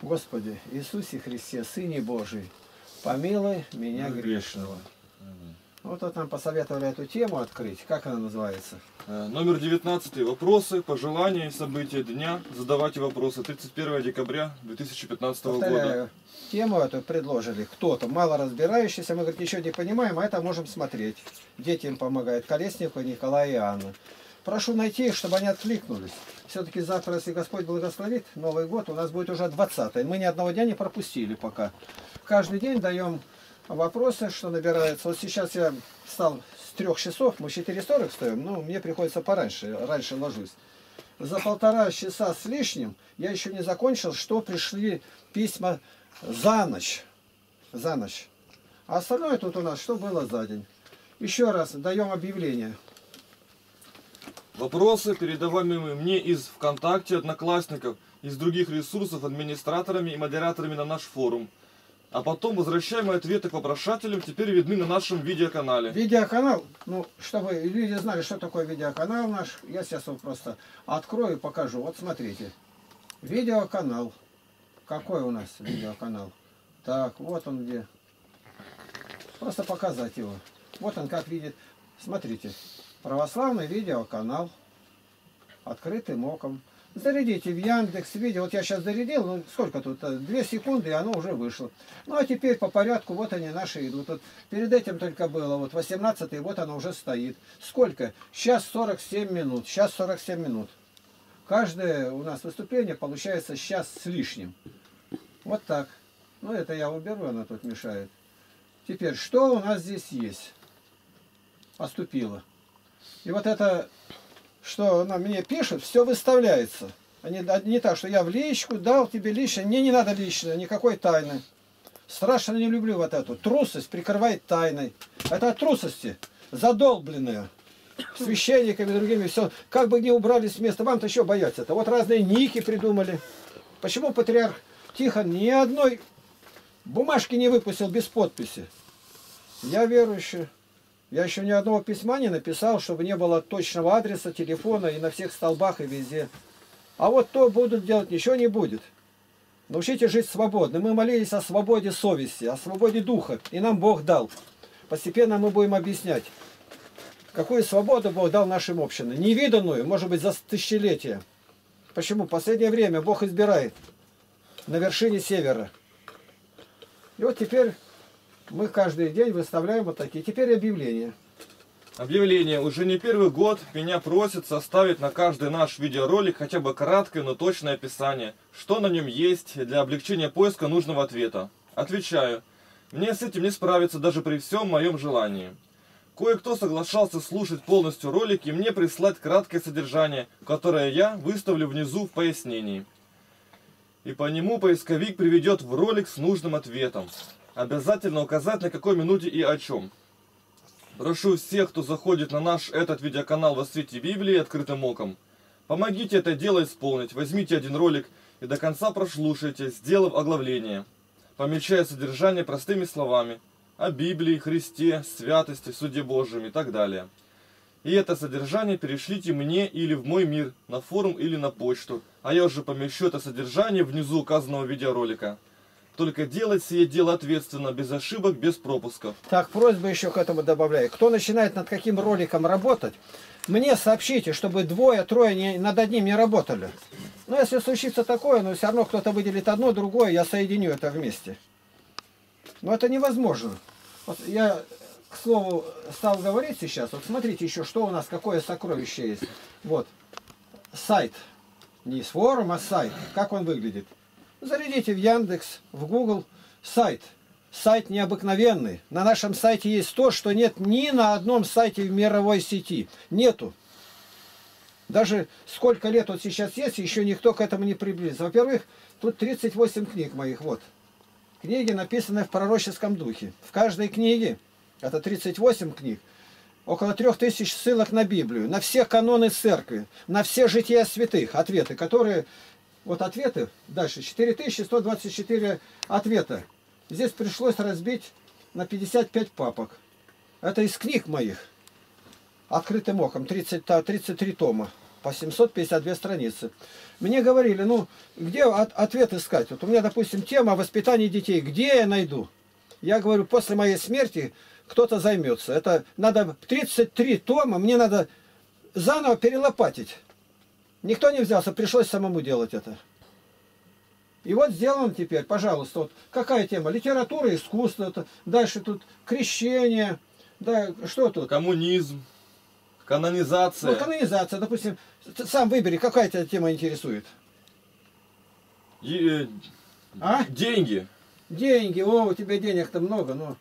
Господи Иисусе Христе, Сыне Божий, помилуй меня грешного. Вот это нам посоветовали эту тему открыть. Как она называется? Номер 19. Вопросы, пожелания и события дня. Задавайте вопросы. 31 декабря 2015 года. Тему эту предложили кто-то, мало разбирающийся. Мы, говорит, ничего не понимаем, а это можем смотреть. Детям помогает Колесникова, Николай и Анна. Прошу найти их, чтобы они откликнулись. Все-таки завтра, если Господь благословит, Новый год у нас будет уже 20-й. Мы ни одного дня не пропустили пока. Каждый день даем... Вопросы, что набирается. Вот сейчас я встал с 3 часов, мы 4:40 стоим, но мне приходится пораньше, раньше ложусь. За 1,5 часа с лишним я еще не закончил, что пришли письма за ночь. За ночь. А остальное тут у нас, что было за день. Еще раз даем объявление. Вопросы, передаваемые мне из ВКонтакте, Одноклассников, из других ресурсов, администраторами и модераторами на наш форум. А потом возвращаемые ответы к вопрошателям теперь видны на нашем видеоканале. Видеоканал, ну, чтобы люди знали, что такое видеоканал наш, я сейчас его просто открою и покажу. Вот смотрите. Видеоканал. Какой у нас видеоканал? Так, вот он где. Просто показать его. Вот он как видит. Смотрите. Православный видеоканал. Открытым оком. Зарядите в Яндекс видео. Вот я сейчас зарядил, ну сколько тут? 2 секунды, и оно уже вышло. Ну а теперь по порядку, вот они наши идут. Вот перед этим только было, вот 18-й, вот оно уже стоит. Сколько? Сейчас 47 минут, сейчас 47 минут. Каждое у нас выступление получается час с лишним. Вот так. Ну это я уберу, она тут мешает. Теперь, что у нас здесь есть? Поступило. И вот это... что она мне пишет, все выставляется. Не так, что я в личку дал тебе личное. Мне не надо личное, никакой тайны. Страшно не люблю вот эту. Трусость прикрывает тайной. Это от трусости. Задолбленная. Священниками и другими. Все. Как бы ни убрались с места, вам-то еще боятся. Это вот разные ники придумали. Почему патриарх Тихон ни одной бумажки не выпустил без подписи? Я верующий. Я еще ни одного письма не написал, чтобы не было точного адреса, телефона и на всех столбах и везде. А вот то будут делать, ничего не будет. Научите жить свободно. Мы молились о свободе совести, о свободе духа. И нам Бог дал. Постепенно мы будем объяснять, какую свободу Бог дал нашим общинам. Невиданную, может быть, за тысячелетия. Почему? В последнее время Бог избирает на вершине севера. И вот теперь... мы каждый день выставляем вот такие. Теперь объявления. Объявление. Уже не первый год меня просят составить на каждый наш видеоролик хотя бы краткое, но точное описание, что на нем есть для облегчения поиска нужного ответа. Отвечаю. Мне с этим не справиться даже при всем моем желании. Кое-кто соглашался слушать полностью ролик и мне прислать краткое содержание, которое я выставлю внизу в пояснении. И по нему поисковик приведет в ролик с нужным ответом. Обязательно указать, на какой минуте и о чем. Прошу всех, кто заходит на наш этот видеоканал во свете Библии открытым оком, помогите это дело исполнить. Возьмите один ролик и до конца прослушайте, сделав оглавление, помечая содержание простыми словами о Библии, Христе, святости, суде Божьем и так далее. И это содержание перешлите мне или в мой мир, на форум или на почту, а я уже помещу это содержание внизу указанного видеоролика. Только делать сие дело ответственно, без ошибок, без пропусков. Так, просьба еще к этому добавляю. Кто начинает над каким роликом работать, мне сообщите, чтобы двое-трое над одним не работали. Но если случится такое, но все равно кто-то выделит одно, другое, я соединю это вместе. Но это невозможно. Вот я, к слову, стал говорить сейчас. Вот смотрите еще, что у нас, какое сокровище есть. Вот, сайт. Не с форума, а сайт. Как он выглядит? Зарядите в Яндекс, в Google сайт. Сайт необыкновенный. На нашем сайте есть то, что нет ни на одном сайте в мировой сети. Нету. Даже сколько лет вот сейчас есть, еще никто к этому не приблизился. Во-первых, тут 38 книг моих. Вот. Книги написаны в пророческом духе. В каждой книге, это 38 книг, около 3000 ссылок на Библию, на все каноны церкви, на все жития святых, ответы, которые... Вот ответы, дальше, 4124 ответа. Здесь пришлось разбить на 55 папок. Это из книг моих, открытым оком, 33 тома. по 752 страницы. Мне говорили, ну, где ответ искать? Вот у меня, допустим, тема воспитания детей. Где я найду? Я говорю, после моей смерти кто-то займется. Это надо 33 тома, мне надо заново перелопатить. Никто не взялся, пришлось самому делать это. И вот сделано теперь, пожалуйста, вот какая тема? Литература, искусство, это, дальше тут крещение, да, что тут? Коммунизм, канонизация. Ну, канонизация, допустим, сам выбери, какая тебя тема интересует? Деньги. Деньги, о, у тебя денег-то много, ну,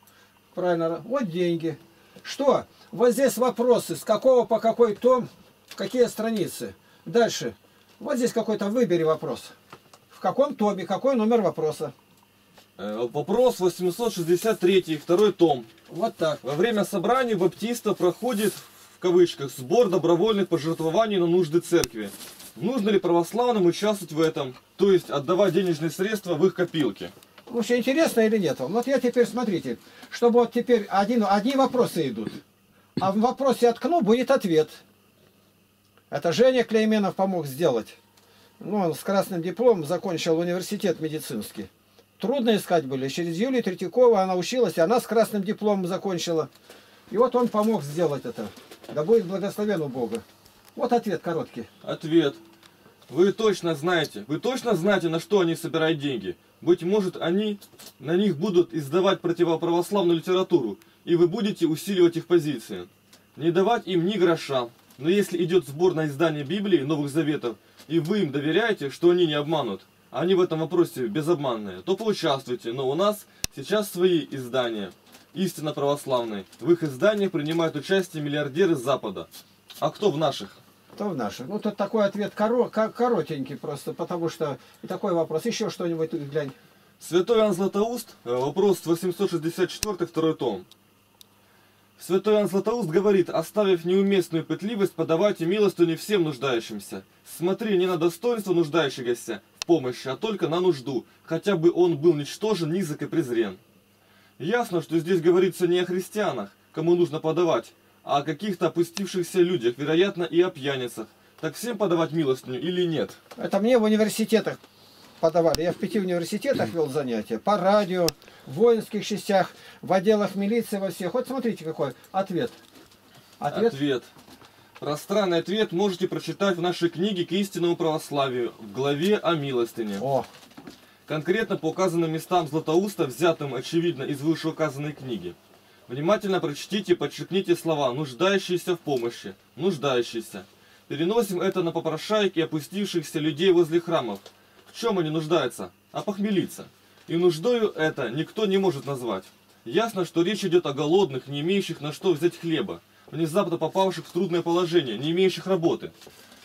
правильно, вот деньги. Что? Вот здесь вопросы, с какого по какой том, какие страницы. Дальше, вот здесь какой-то выбери вопрос. В каком томе, какой номер вопроса? Вопрос 863, второй том. Вот так. Во время собраний баптистов проходит, в кавычках, сбор добровольных пожертвований на нужды церкви. Нужно ли православным участвовать в этом, то есть отдавать денежные средства в их копилки? Вообще интересно или нет? Вот я теперь, смотрите, чтобы вот теперь одни вопросы идут, а в вопросе откну будет ответ. Это Женя Клейменов помог сделать. Ну, он с красным дипломом закончил университет медицинский. Трудно искать были. Через Юлию Третьякову она училась, и она с красным дипломом закончила. И вот он помог сделать это. Да будет благословен у Бога. Вот ответ короткий. Ответ. Вы точно знаете, на что они собирают деньги. Быть может, они на них будут издавать противоправославную литературу, и вы будете усиливать их позиции. Не давать им ни гроша. Но если идет сбор на издание Библии, Новых Заветов, и вы им доверяете, что они не обманут, они в этом вопросе безобманные, то поучаствуйте, но у нас сейчас свои издания, истинно православные. В их изданиях принимают участие миллиардеры Запада. А кто в наших? Кто в наших? Ну, тут такой ответ коротенький просто, потому что и такой вопрос. Еще что-нибудь глянь. Святой Иоанн Златоуст, вопрос 864, второй том. Святой Иоанн Златоуст говорит, оставив неуместную пытливость, подавайте милостыню не всем нуждающимся. Смотри не на достоинство нуждающегося в помощи, а только на нужду, хотя бы он был ничтожен, низок и презрен. Ясно, что здесь говорится не о христианах, кому нужно подавать, а о каких-то опустившихся людях, вероятно, и о пьяницах. Так всем подавать милостыню или нет? Это мне в университетах подавали. Я в 5 университетах вел занятия, по радио, в воинских частях, в отделах милиции, во всех. Вот смотрите, какой ответ. Ответ. Пространный ответ можете прочитать в нашей книге «К истинному православию» в главе о милостыне. О. Конкретно по указанным местам Златоуста, взятым, очевидно, из вышеуказанной книги. Внимательно прочтите и подчеркните слова «нуждающиеся в помощи», «нуждающиеся». Переносим это на попрошайки и опустившихся людей возле храмов. В чем они нуждаются? Опохмелиться. И нуждою это никто не может назвать. Ясно, что речь идет о голодных, не имеющих на что взять хлеба, внезапно попавших в трудное положение, не имеющих работы.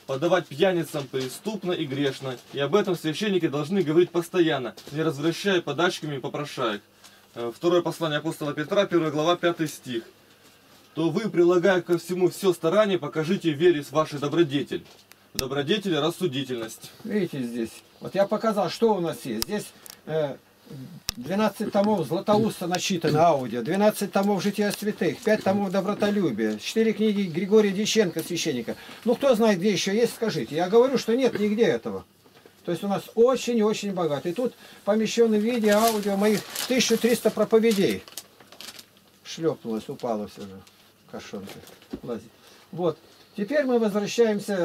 Подавать пьяницам преступно и грешно, и об этом священники должны говорить постоянно, не развращая подачками попрошаек. Второе послание апостола Петра, 1 глава, 5 стих. То вы, прилагая ко всему все старание, покажите вере вашей добродетель. Добродетель, рассудительность. Видите здесь, вот я показал, что у нас есть. Здесь 12 томов Златоуста начитано, аудио, 12 томов Жития святых, 5 томов Добротолюбия, 4 книги Григория Дьяченко, священника. Ну, кто знает, где еще есть, скажите. Я говорю, что нет нигде этого. То есть у нас очень-очень богато. И тут помещены в виде аудио моих 1300 проповедей. Шлепнулось, упало все же. Кошонка. Вот. Теперь мы возвращаемся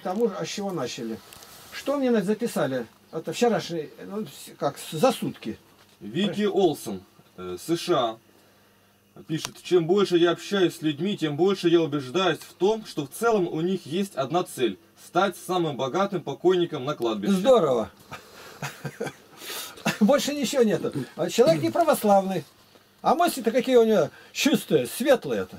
к тому, с чего начали. Что мне записали? Это вчерашний, ну, как, за сутки. Вики Олсон, США, пишет, чем больше я общаюсь с людьми, тем больше я убеждаюсь в том, что в целом у них есть одна цель – стать самым богатым покойником на кладбище. Здорово! Больше ничего нету. Человек не православный, а мысли-то какие у него чистые, светлые-то.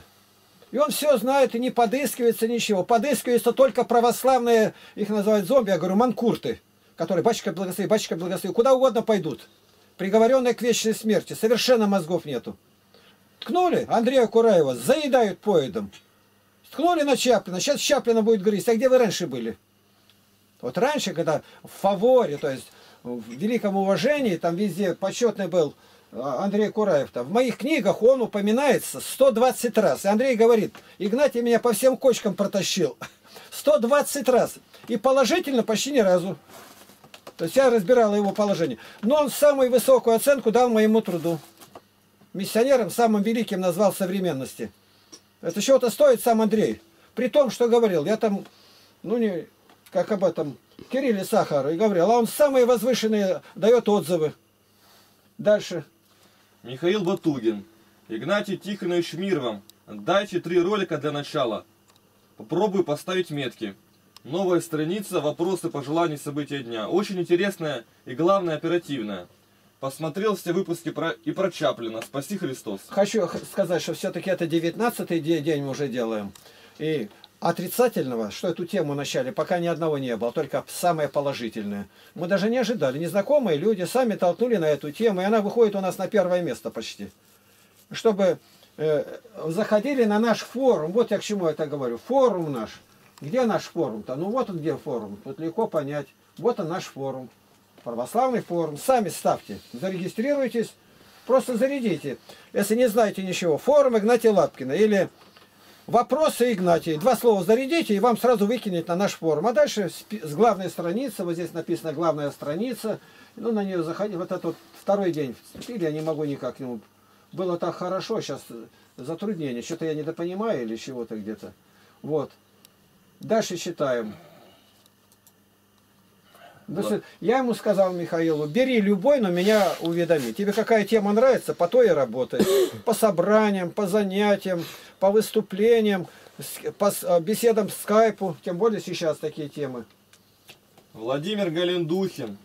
И он все знает и не подыскивается ничего. Подыскиваются только православные, их называют зомби, я говорю, манкурты. Которые батюшка благослови, куда угодно пойдут. Приговоренные к вечной смерти. Совершенно мозгов нету. Ткнули Андрея Кураева, заедают поедом. Ткнули на Чаплина, сейчас Чаплина будет грызть. А где вы раньше были? Вот раньше, когда в фаворе, то есть в великом уважении, там везде почетный был Андрей Кураев. В моих книгах он упоминается 120 раз. И Андрей говорит, Игнатий меня по всем кочкам протащил. 120 раз. И положительно почти ни разу. То есть я разбирала его положение. Но он самую высокую оценку дал моему труду. Миссионером самым великим назвал современности. Это чего-то стоит сам Андрей. При том, что говорил, я там, ну не, как об этом, Кирилле Сахару, и говорил, а он самые возвышенные дает отзывы. Дальше. Михаил Батугин. Игнатий Тихонович, мир вам. Дайте 3 ролика для начала. Попробую поставить метки. Новая страница, вопросы, пожелания, события дня. Очень интересная и, главное, оперативная. Посмотрел все выпуски про Чаплина. Спаси Христос. Хочу сказать, что все-таки это 19-й день мы уже делаем. И отрицательного, что эту тему начали, пока ни одного не было, только самое положительное. Мы даже не ожидали. Незнакомые люди сами толкнули на эту тему, и она выходит у нас на 1-е место почти. Чтобы заходили на наш форум. Вот я к чему это говорю. Форум наш. Где наш форум-то? Ну вот он где форум. Тут легко понять. Вот он наш форум. Православный форум. Сами ставьте. Зарегистрируйтесь. Просто зарядите. Если не знаете ничего. Форум Игнатия Лапкина. Или вопросы Игнатия. 2 слова зарядите, и вам сразу выкинет на наш форум. А дальше с главной страницы. Вот здесь написано главная страница. Ну на нее заходи. Вот этот вот 2-й день. Или я не могу никак. Ну, было так хорошо. Сейчас затруднение. Что-то я недопонимаю или чего-то где-то. Вот. Дальше читаем. Значит, я ему сказал, Михаилу, бери любой, но меня уведоми. Тебе какая тема нравится, по той и работай. По собраниям, по занятиям, по выступлениям, по беседам в скайпу. Тем более сейчас такие темы. Владимир Галиндухин.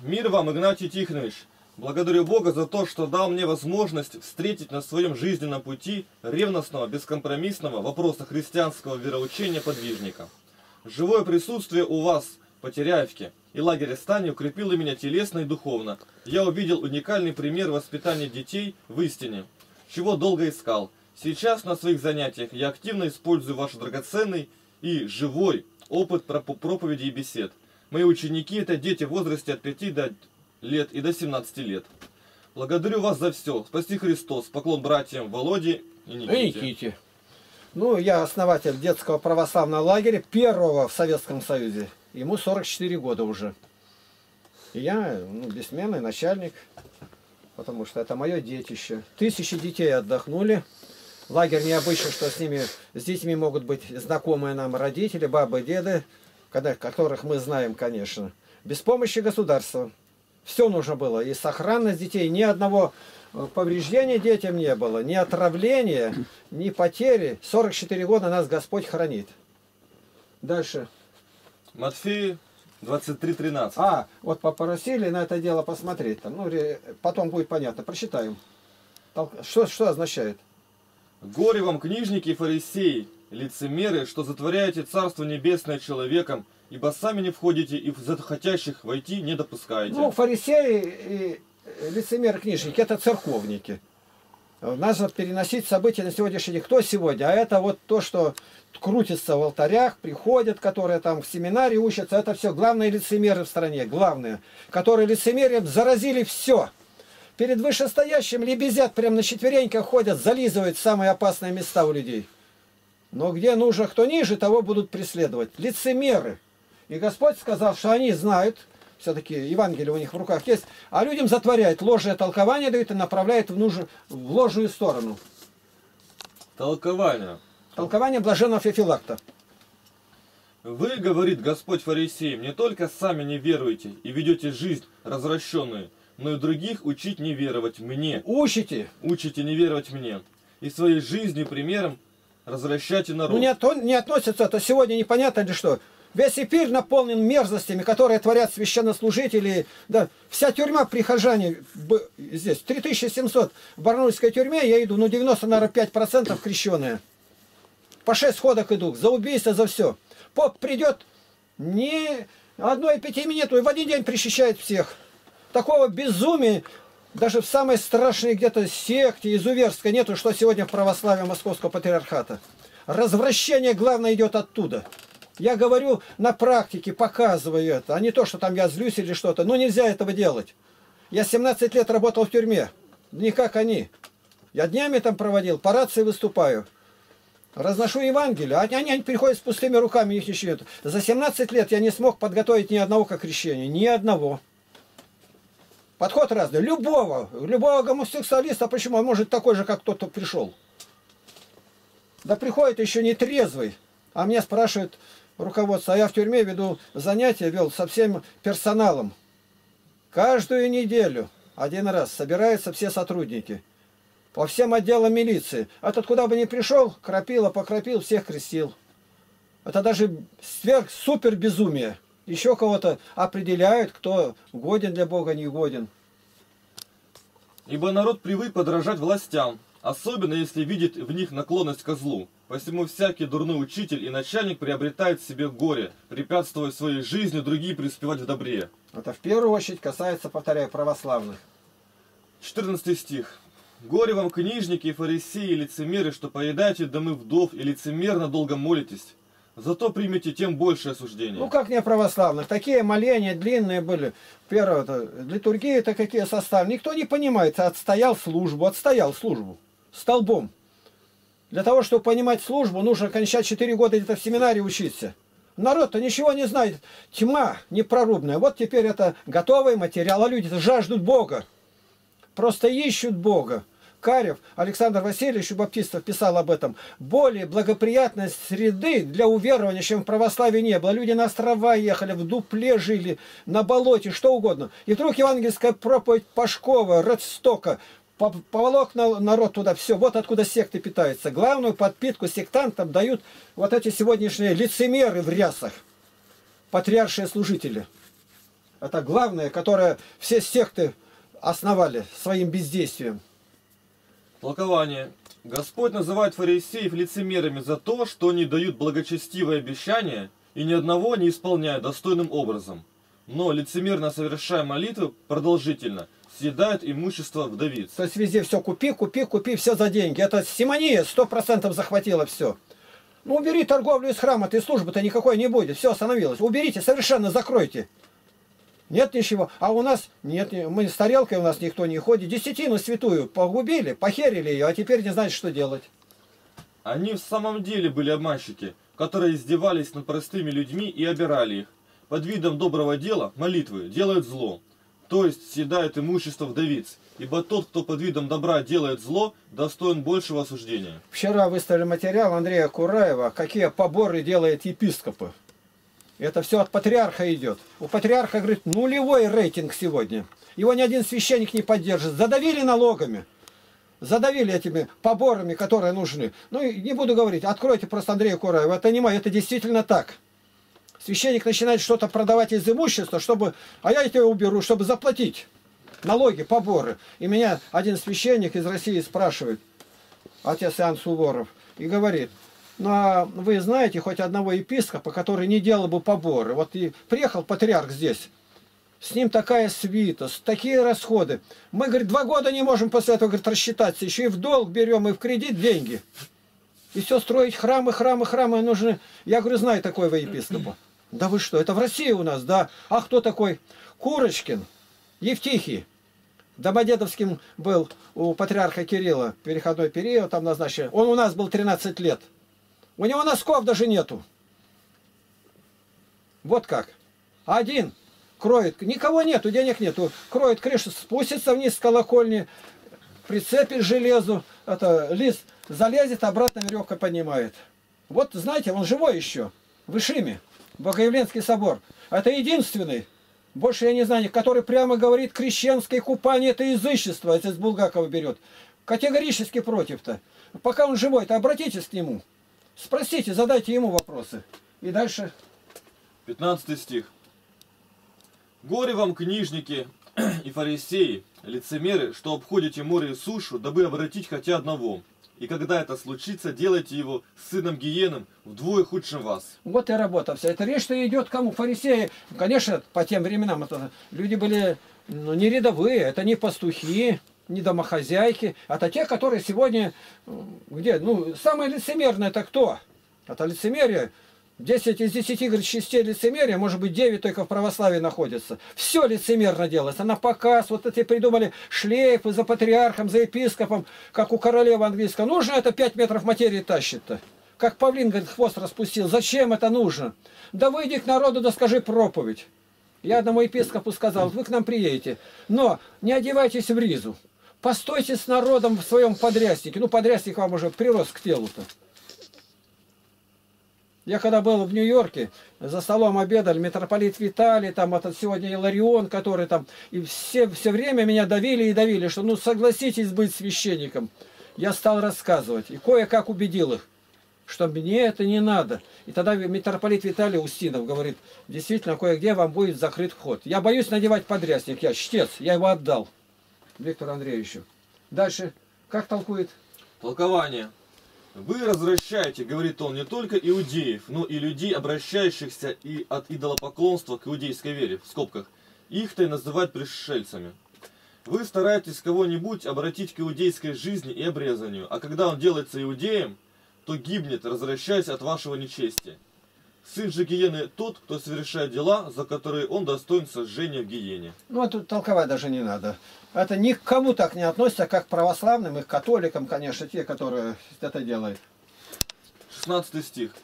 Мир вам, Игнатий Тихонович. Благодарю Бога за то, что дал мне возможность встретить на своем жизненном пути ревностного, бескомпромиссного вопроса христианского вероучения подвижника. Живое присутствие у вас, Потеряевке, и лагеря Стани укрепило меня телесно и духовно. Я увидел уникальный пример воспитания детей в истине, чего долго искал. Сейчас на своих занятиях я активно использую ваш драгоценный и живой опыт проповеди и бесед. Мои ученики – это дети в возрасте от 5 до 10 лет и до 17 лет. Благодарю вас за все. Спаси Христос. Поклон братьям Володе и Никите. И Кити. Ну, я основатель детского православного лагеря, 1-го в Советском Союзе. Ему 44 года уже. И я, ну, бессменный начальник, потому что это мое детище. 1000 детей отдохнули. Лагерь необычный, что с детьми могут быть знакомые нам родители, бабы, деды, которых мы знаем, конечно. Без помощи государства. Все нужно было. И сохранность детей. Ни одного повреждения детям не было. Ни отравления, ни потери. 44 года нас Господь хранит. Дальше. Матфея 23:13. А, вот попросили на это дело посмотреть. Там, ну, потом будет понятно. Прочитаем. Что означает? Горе вам, книжники и фарисеи, лицемеры, что затворяете Царство Небесное человеком, ибо сами не входите и захотящих войти не допускаете. Ну, фарисеи и лицемеры-книжники – это церковники. Надо переносить события на сегодняшний день. Кто сегодня? А это вот то, что крутится в алтарях, приходят, которые там в семинаре учатся. Это все главные лицемеры в стране, главные, которые лицемерием заразили все. Перед вышестоящим лебезят, прям на четвереньках ходят, зализывают самые опасные места у людей. Но где нужно, кто ниже, того будут преследовать. Лицемеры. И Господь сказал, что они знают, все-таки Евангелие у них в руках есть, а людям затворяет, ложное толкование дают и направляет в ложную сторону. Толкование. Толкование блаженного Феофилакта. Вы, говорит Господь фарисеям, не только сами не веруете и ведете жизнь развращенную, но и других учить не веровать мне. Учите. Учите не веровать мне. И своей жизнью примером развращайте народ. Ну не относится, то сегодня непонятно ли что. Весь Ипирь наполнен мерзостями, которые творят священнослужители. Да, вся тюрьма прихожане здесь. 3700 в барнаульской тюрьме я иду, ну 95% крещеные. По 6 ходок иду, за убийство, за все. Поп придет, ни одной эпитемии нету, и в один день причащает всех. Такого безумия даже в самой страшной где-то секте изуверской нету, что сегодня в православии Московского патриархата. Развращение, главное, идет оттуда. Я говорю на практике, показываю это, а не то, что там я злюсь или что-то. Ну, нельзя этого делать. Я 17 лет работал в тюрьме, не как они. Я днями там проводил, по рации выступаю. Разношу Евангелие, а они приходят с пустыми руками, их ничего нет. За 17 лет я не смог подготовить ни одного к крещению, ни одного. Подход разный. Любого гомосексуалиста, почему? Он может такой же, как тот, кто пришел. Да приходит еще не трезвый, а меня спрашивает руководство, а я в тюрьме занятия вел со всем персоналом. Каждую неделю один раз собираются все сотрудники. По всем отделам милиции. А тот, куда бы ни пришел, крапила, покропил, всех крестил. Это даже супер безумие. Еще кого-то определяют, кто годен для Бога, не годен. Ибо народ привык подражать властям, особенно если видит в них наклонность ко злу. Посему всякий дурной учитель и начальник приобретает в себе горе, препятствуя своей жизни другие преуспевать в добре. Это в первую очередь касается, повторяю, православных. 14 стих. «Горе вам, книжники, и фарисеи, и лицемеры, что поедаете домы вдов и лицемерно долго молитесь, зато примите тем большее осуждение». Ну как не православных? Такие моления длинные были. Первое, литургии-то какие составы. Никто не понимает. Отстоял службу. Столбом. Для того, чтобы понимать службу, нужно кончать 4 года где-то в семинаре учиться. Народ-то ничего не знает. Тьма непрорубная. Вот теперь это готовый материал. А люди жаждут Бога. Просто ищут Бога. Карев, Александр Васильевич, у баптистов писал об этом. Более благоприятной среды для уверования, чем в православии, не было. Люди на острова ехали, в дупле жили, на болоте, что угодно. И вдруг евангельская проповедь Пашкова, Родстока, поволок народ туда. Все, вот откуда секты питаются. Главную подпитку сектантам дают вот эти сегодняшние лицемеры в рясах, патриаршие служители. Это главное, которое все секты основали своим бездействием. Толкование. Господь называет фарисеев лицемерами за то, что они дают благочестивые обещания и ни одного не исполняют достойным образом. Но лицемерно совершая молитвы продолжительно, съедают имущество вдовиц. То есть везде все купи, купи, купи, все за деньги. Это симония 100% захватила все. Ну убери торговлю из храма, ты службы-то никакой не будет, все остановилось. Уберите, совершенно закройте. Нет ничего. А у нас нет, мы с тарелкой, у нас никто не ходит. Десятину святую погубили, похерили ее, а теперь не знают, что делать. Они в самом деле были обманщики, которые издевались над простыми людьми и обирали их. Под видом доброго дела, молитвы, делают зло. То есть съедают имущество вдовиц. Ибо тот, кто под видом добра делает зло, достоин большего осуждения. Вчера выставили материал Андрея Кураева, какие поборы делают епископы. Это все от патриарха идет. У патриарха, говорит, нулевой рейтинг сегодня. Его ни один священник не поддержит. Задавили налогами. Задавили этими поборами, которые нужны. Ну, не буду говорить. Откройте просто Андрея Кураева. Это не мое. Это действительно так. Священник начинает что-то продавать из имущества, чтобы... А я тебя уберу, чтобы заплатить налоги, поборы. И меня один священник из России спрашивает, отец Иоанн Суворов, и говорит... Но вы знаете хоть одного епископа, который не делал бы поборы? Вот и приехал патриарх здесь, с ним такая свита, такие расходы. Мы, говорит, 2 года не можем после этого, говорит, рассчитаться, еще и в долг берем, и в кредит деньги. И все строить храмы нужны. Я говорю, знаю такого епископа. Да вы что, это в России у нас, да? А кто такой? Курочкин, Евтихий. Домодедовским был у патриарха Кирилла переходной период, там назначили. Он у нас был 13 лет. У него носков даже нету. Вот как. Один кроет, никого нету, денег нету, кроет крышу, спустится вниз с колокольни, прицепит железу, это лист залезет, обратно веревка поднимает. Вот, знаете, он живой еще, в Ишиме, Богоявленский собор. Это единственный, больше я не знаю, который прямо говорит, крещенское купание – это язычество, это из Булгакова берет. Категорически против-то. Пока он живой-то, обратитесь к нему. Спросите, задайте ему вопросы. И дальше. 15 стих. «Горе вам, книжники и фарисеи, лицемеры, что обходите море и сушу, дабы обратить хотя одного. И когда это случится, делайте его сыном гиеном, вдвое худшим вас». Вот и работа вся. Это речь-то идет кому? Фарисеи. Конечно, по тем временам это люди были не рядовые, это не пастухи, не домохозяйки, а то те, которые сегодня, где, ну, самое лицемерное это кто? Это лицемерие, 10 из 10, говорит, частей лицемерия, может быть, 9 только в православии находятся. Все лицемерно делается, на показ, вот эти придумали шлейфы за патриархом, за епископом, как у королевы английского. Нужно это 5 метров материи тащит-то. как павлин, говорит, хвост распустил. Зачем это нужно? Да выйди к народу, да скажи проповедь. Я одному епископу сказал, вы к нам приедете, но не одевайтесь в ризу. Постойте с народом в своем подряснике. Ну, подрясник вам уже прирос к телу-то. Я когда был в Нью-Йорке, за столом обедали, митрополит Виталий, там этот сегодня Иларион, который там, и все время меня давили и давили, что ну согласитесь быть священником. Я стал рассказывать, и кое-как убедил их, что мне это не надо. И тогда митрополит Виталий Устинов говорит, действительно, кое-где вам будет закрыт вход. Я боюсь надевать подрясник, я чтец, я его отдал Виктору Андреевичу. Дальше, как толкует? Толкование. Вы развращаете, говорит он, не только иудеев, но и людей, обращающихся и от идолопоклонства к иудейской вере, в скобках. Их-то и называют пришельцами. Вы стараетесь кого-нибудь обратить к иудейской жизни и обрезанию, а когда он делается иудеем, то гибнет, развращаясь от вашего нечестия. Сын же гиены тот, кто совершает дела, за которые он достоин сожжения в гиене. Ну, это толковать даже не надо. Это никому так не относится, как к православным и к католикам, конечно, те, которые это делают. 16 стих.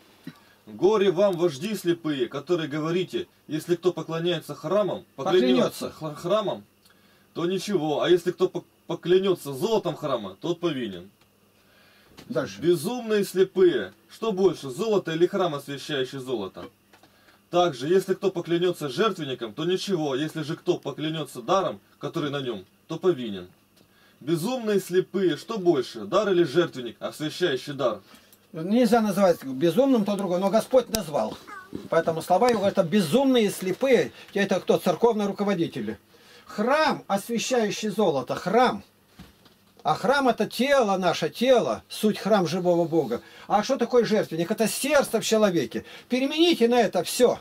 «Горе вам, вожди слепые, которые говорите, если кто поклоняется храмам, поклянется храмом, то ничего, а если кто поклянется золотом храма, тот повинен». Дальше. Безумные слепые. Что больше, золото или храм, освящающий золото? Также, если кто поклянется жертвенником, то ничего, если же кто поклянется даром, который на нем, то повинен. Безумные слепые. Что больше, дар или жертвенник, освящающий дар? Нельзя называть безумным то другое, но Господь назвал. Поэтому слова его, это безумные слепые, это кто? Церковные руководители. Храм, освящающий золото, храм. А храм это тело, наше тело, суть храм живого Бога. А что такое жертвенник? Это сердце в человеке. Перемените на это все.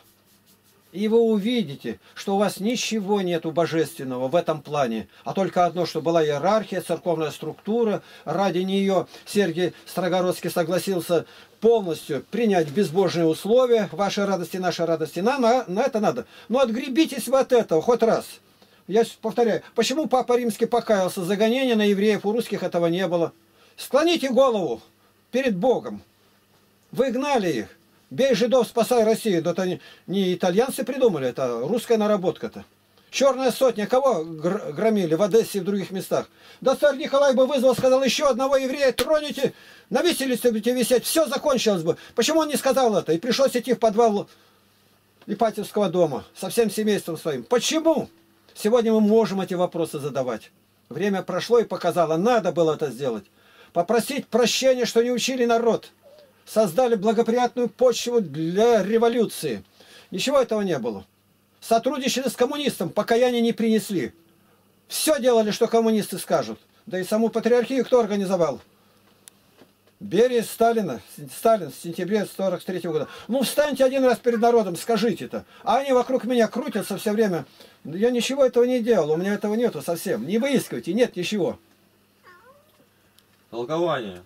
И вы увидите, что у вас ничего нету божественного в этом плане. А только одно, что была иерархия, церковная структура. Ради нее Сергий Строгородский согласился полностью принять безбожные условия. Ваши радости, наши радости. На это надо. Но отгребитесь вы от этого хоть раз. Я повторяю, почему Папа Римский покаялся? За гонение на евреев, у русских этого не было. Склоните голову перед Богом. Вы гнали их. Бей жидов, спасай Россию. Да это не итальянцы придумали, это русская наработка-то. Черная сотня, кого громили в Одессе и в других местах? Да царь Николай бы вызвал, сказал, еще одного еврея троните, на виселице будете висеть, все закончилось бы. Почему он не сказал это? И пришлось идти в подвал Ипатьевского дома со всем семейством своим. Почему? Сегодня мы можем эти вопросы задавать. Время прошло и показало, надо было это сделать. Попросить прощения, что не учили народ. Создали благоприятную почву для революции. Ничего этого не было. Сотрудничали с коммунистом, покаяния не принесли. Все делали, что коммунисты скажут. Да и саму патриархию кто организовал? Берия, Сталин в сентябре 1943 года. Ну встаньте один раз перед народом, скажите-то. А они вокруг меня крутятся все время. Я ничего этого не делал, у меня этого нету совсем. Не выискивайте, нет ничего. Толкование.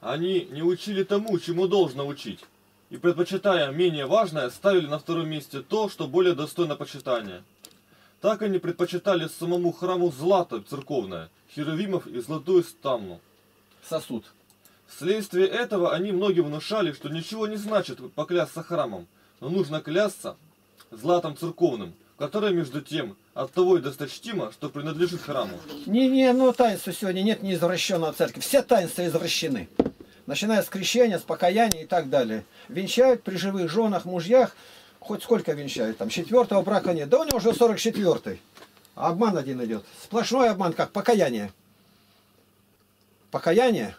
Они не учили тому, чему должно учить. И предпочитая менее важное, ставили на втором месте то, что более достойно почитания. Так они предпочитали самому храму злато церковное, херувимов и золотую стамну. Сосуд. Вследствие этого они многим внушали, что ничего не значит поклясться храмом, но нужно клясться златом церковным, которое, между тем, от того и досточтимо, что принадлежит храму. Ну таинства сегодня нет неизвращенного церкви. Все таинства извращены. Начиная с крещения, с покаяния и так далее. Венчают при живых женах, мужьях, хоть сколько венчают, там, 4-го брака нет. Да у него уже 44-й. Обман один идет. Сплошной обман, как покаяние. Покаяние.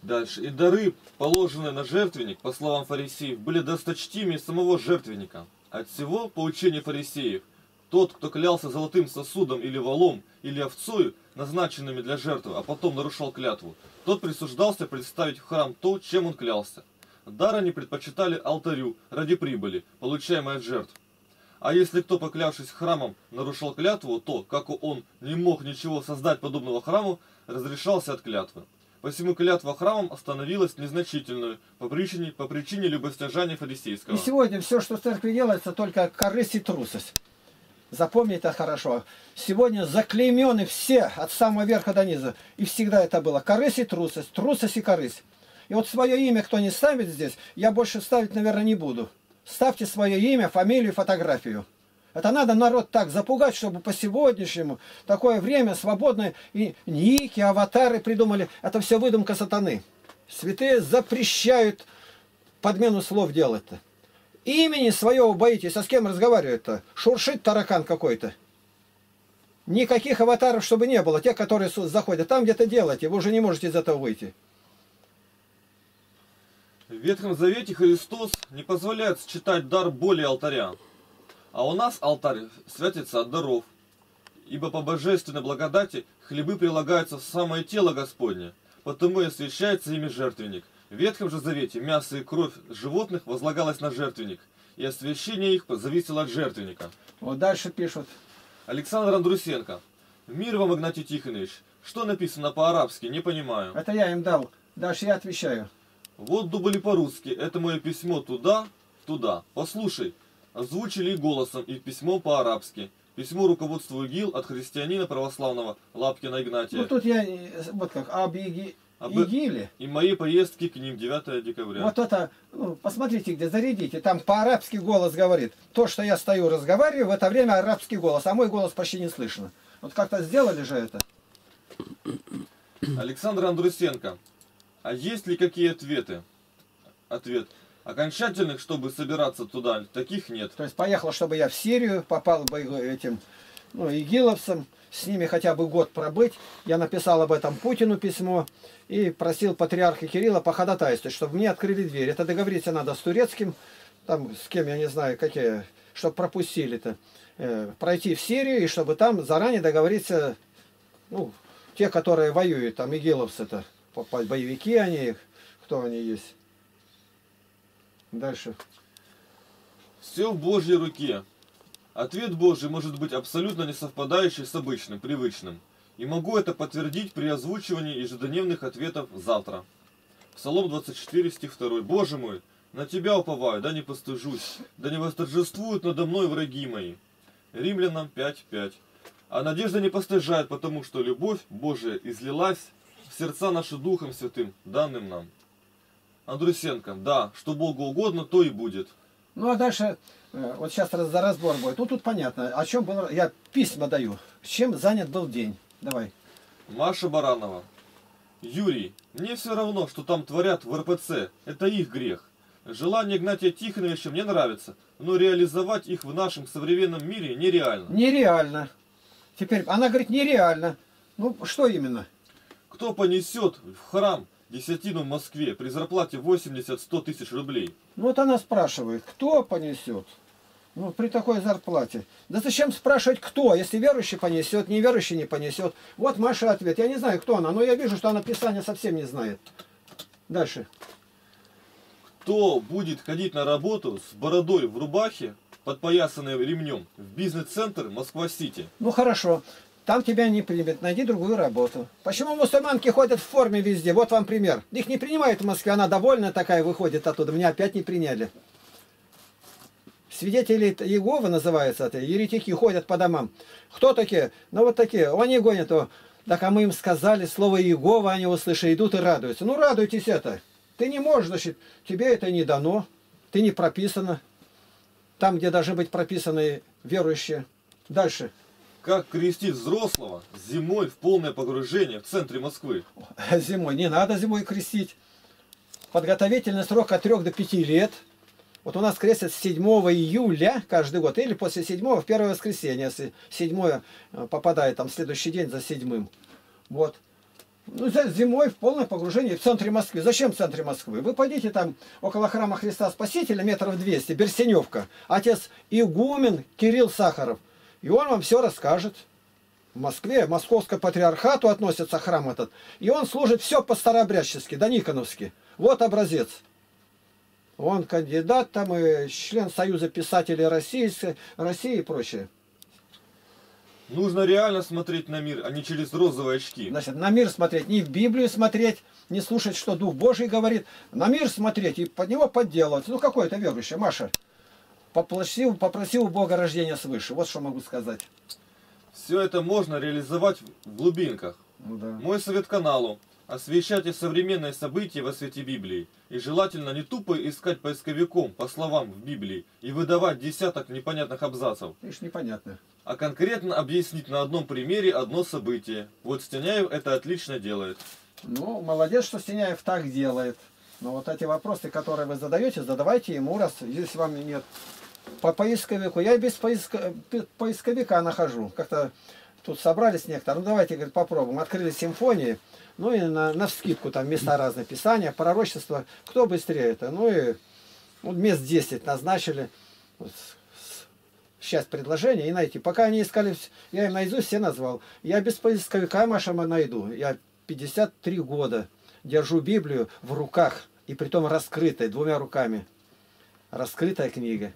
Дальше. И дары, положенные на жертвенник, по словам фарисеев, были досточтимее самого жертвенника. От всего, по учению фарисеев, тот, кто клялся золотым сосудом или валом, или овцою, назначенными для жертвы, а потом нарушал клятву, тот присуждался представить в храм то, чем он клялся. Дар они предпочитали алтарю ради прибыли, получаемой от жертв. А если кто, поклявшись храмом, нарушал клятву, то, как он не мог ничего создать подобного храму, разрешался от клятвы. Посему клятва храмом становилась незначительной по причине любостяжания фарисейского. И сегодня все, что в церкви делается, только корысть и трусость. Запомни это хорошо. Сегодня заклеймены все, от самого верха до низа. И всегда это было. Корысть и трусость, трусость и корысть. И вот свое имя кто не ставит здесь, я больше ставить, наверное, не буду. Ставьте свое имя, фамилию, фотографию. Это надо народ так запугать, чтобы по сегодняшнему такое время свободное. И ники, аватары придумали. Это все выдумка сатаны. Святые запрещают подмену слов делать-то. Имени своего боитесь, а с кем разговаривать-то? Шуршит таракан какой-то. Никаких аватаров, чтобы не было. Те, которые заходят, там где-то делаете, вы уже не можете из этого выйти. В Ветхом Завете Христос не позволяет считать дар боли алтаря. А у нас алтарь святится от даров. Ибо по божественной благодати хлебы прилагаются в самое тело Господне. Потому и освящается ими жертвенник. В Ветхом же Завете мясо и кровь животных возлагалось на жертвенник, и освящение их зависело от жертвенника. Вот дальше пишут. Александр Андрусенко. Мир вам, Игнатий Тихонович. Что написано по-арабски, не понимаю. Это я им дал. Дальше я отвечаю. Вот дубли по-русски. Это мое письмо туда, туда. Послушай. Озвучили голосом и письмо по-арабски. Письмо руководству ИГИЛ от христианина православного Лапкина Игнатия. Ну тут я вот как об ИГИЛе. И моей поездки к ним 9 декабря. Вот это, ну, посмотрите, где зарядите. Там по-арабски голос говорит. То, что я стою, разговариваю, в это время арабский голос. А мой голос почти не слышно. Вот как-то сделали же это. Александр Андрусенко. А есть ли какие ответы? Ответ. Окончательных, чтобы собираться туда, таких нет. То есть поехал, чтобы я в Сирию, попал бы этим, ну, игиловцам, с ними хотя бы год пробыть. Я написал об этом Путину письмо и просил патриарха Кирилла походатайствовать, чтобы мне открыли дверь. Это договориться надо с турецким, там с кем, я не знаю, какие, чтобы пропустили-то, пройти в Сирию и чтобы там заранее договориться, ну, те, которые воюют, там игиловцы-то, боевики они, кто они есть. Дальше. Все в Божьей руке. Ответ Божий может быть абсолютно не совпадающий с обычным, привычным. И могу это подтвердить при озвучивании ежедневных ответов завтра. Псалом 24, стих 2. Боже мой, на тебя уповаю, да не постыжусь, да не восторжествуют надо мной враги мои. Римлянам 5:5. А надежда не постыжает, потому что любовь Божия излилась в сердца наши Духом Святым, данным нам. Андрусенко, да, что Богу угодно, то и будет. Ну а дальше, вот сейчас за разбор будет. Ну тут понятно, о чем был, я письма даю, чем занят был день. Давай. Маша Баранова. Юрий, мне все равно, что там творят в РПЦ, это их грех. Желание Игнатия Тихоновича мне нравится, но реализовать их в нашем современном мире нереально. Нереально. Теперь, она говорит, нереально. Ну что именно? Кто понесет в храм десятину в Москве при зарплате 80-100 тысяч рублей. Ну вот она спрашивает, кто понесет? Ну при такой зарплате. Да зачем спрашивать кто, если верующий понесет, неверующий не понесет? Вот Маша ответ. Я не знаю, кто она, но я вижу, что она Писание совсем не знает. Дальше. Кто будет ходить на работу с бородой в рубахе, подпоясанной ремнем, в бизнес-центр Москва-Сити? Ну хорошо. Там тебя не примет, найди другую работу. Почему мусульманки ходят в форме везде? Вот вам пример. Их не принимают в Москве, она довольна такая, выходит оттуда. Меня опять не приняли. Свидетели Иеговы называются это, еретики ходят по домам. Кто такие? Ну вот такие, они гонят его. Так а мы им сказали слово Иегова, они услышали, идут и радуются. Ну радуйтесь это. Ты не можешь, значит, тебе это не дано, ты не прописано. Там, где должны быть прописаны верующие. Дальше. Как крестить взрослого зимой в полное погружение в центре Москвы? Зимой. Не надо зимой крестить. Подготовительный срок от 3 до 5 лет. Вот у нас крестят с 7 июля каждый год. Или после 7 в первое воскресенье. Если 7 попадает там следующий день за 7-м. Вот. Ну, зимой в полное погружение в центре Москвы. Зачем в центре Москвы? Вы пойдите там около храма Христа Спасителя, метров 200, Берсеневка. Отец игумен Кирилл Сахаров. И он вам все расскажет. В Москве, к московскому патриархату относится храм этот. И он служит все по-старообрядчески, дониконовски. Вот образец. Он кандидат, там и член Союза писателей России и прочее. Нужно реально смотреть на мир, а не через розовые очки. Значит, на мир смотреть, не в Библию смотреть, не слушать, что Дух Божий говорит. На мир смотреть и под него подделываться. Ну, какой это верующий, Маша. попросил у Бога рождения свыше. Вот что могу сказать. Все это можно реализовать в глубинках. Да. Мой совет каналу. Освещайте современные события во свете Библии. И желательно не тупо искать поисковиком по словам в Библии и выдавать десяток непонятных абзацев. Лишь непонятно. А конкретно объяснить на одном примере одно событие. Вот Стеняев это отлично делает. Ну, молодец, что Стеняев так делает. Но вот эти вопросы, которые вы задаете, задавайте ему, раз здесь вам нет. По поисковику. Я без поисковика нахожу. Как-то тут собрались некоторые. Ну, давайте, говорит, попробуем. Открыли симфонии. Ну и на вскидку там места разные, писания, пророчества. Кто быстрее это? Ну и вот мест 10 назначили. Вот, сейчас предложение и найти. Пока они искали, я им наизусть все назвал. Я без поисковика, Маша, найду. Я 53 года держу Библию в руках. И притом раскрытой, двумя руками. Раскрытая книга.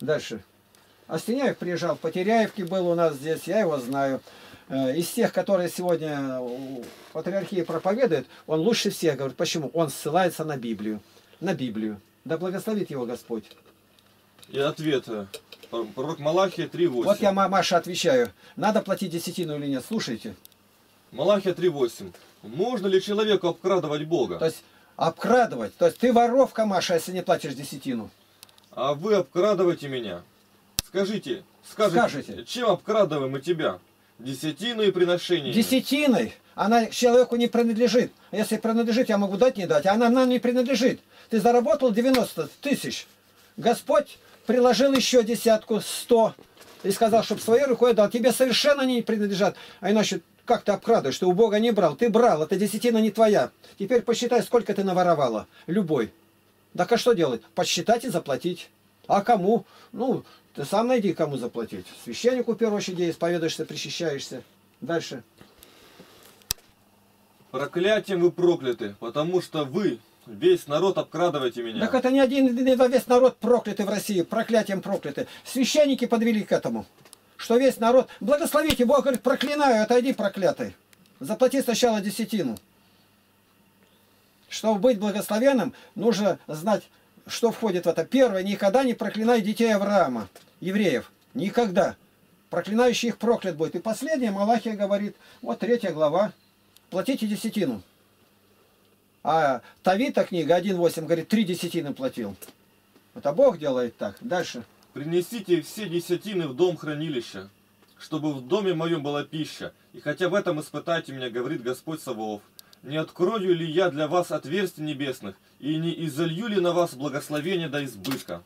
Дальше. А Стеняев приезжал, в Потеряевке был у нас здесь, я его знаю. Из тех, которые сегодня патриархии проповедуют, он лучше всех, говорит, почему? Он ссылается на Библию. На Библию. Да благословит его Господь. И ответ. Пророк Малахия 3.8. Вот я, Маша, отвечаю. Надо платить десятину или нет? Слушайте. Малахия 3.8. Можно ли человеку обкрадывать Бога? То есть, обкрадывать? То есть, ты воровка, Маша, если не платишь десятину. А вы обкрадываете меня. Скажите, чем обкрадываем мы тебя? Десятиной приношения. Десятиной? Она человеку не принадлежит. Если принадлежит, я могу дать, не дать. Она нам не принадлежит. Ты заработал 90 тысяч. Господь приложил еще десятку, 100. И сказал, чтобы своей рукой дал. Тебе совершенно не принадлежат. А иначе, как ты обкрадываешь? Ты у Бога не брал. Ты брал. Это десятина не твоя. Теперь посчитай, сколько ты наворовала. Любой. Так а что делать? Подсчитать и заплатить. А кому? Ну, ты сам найди, кому заплатить. Священнику, в первую очередь, исповедуешься, причащаешься. Дальше. Проклятием вы прокляты, потому что вы, весь народ, обкрадываете меня. Так это не один, весь народ прокляты в России, проклятием прокляты. Священники подвели к этому, что весь народ... Благословите, Бог говорит, проклинаю, отойди, проклятый. Заплати сначала десятину. Чтобы быть благословенным, нужно знать, что входит в это. Первое, никогда не проклинай детей Авраама, евреев. Никогда. Проклинающий их проклят будет. И последнее, Малахия говорит, вот 3 глава, платите десятину. А Тавита книга 1.8 говорит, 3 десятины платил. Это Бог делает так. Дальше. Принесите все десятины в дом хранилища, чтобы в доме моем была пища. И хотя в этом испытайте меня, говорит Господь Саваоф. Не открою ли я для вас отверстий небесных, и не изолью ли на вас благословение до избытка?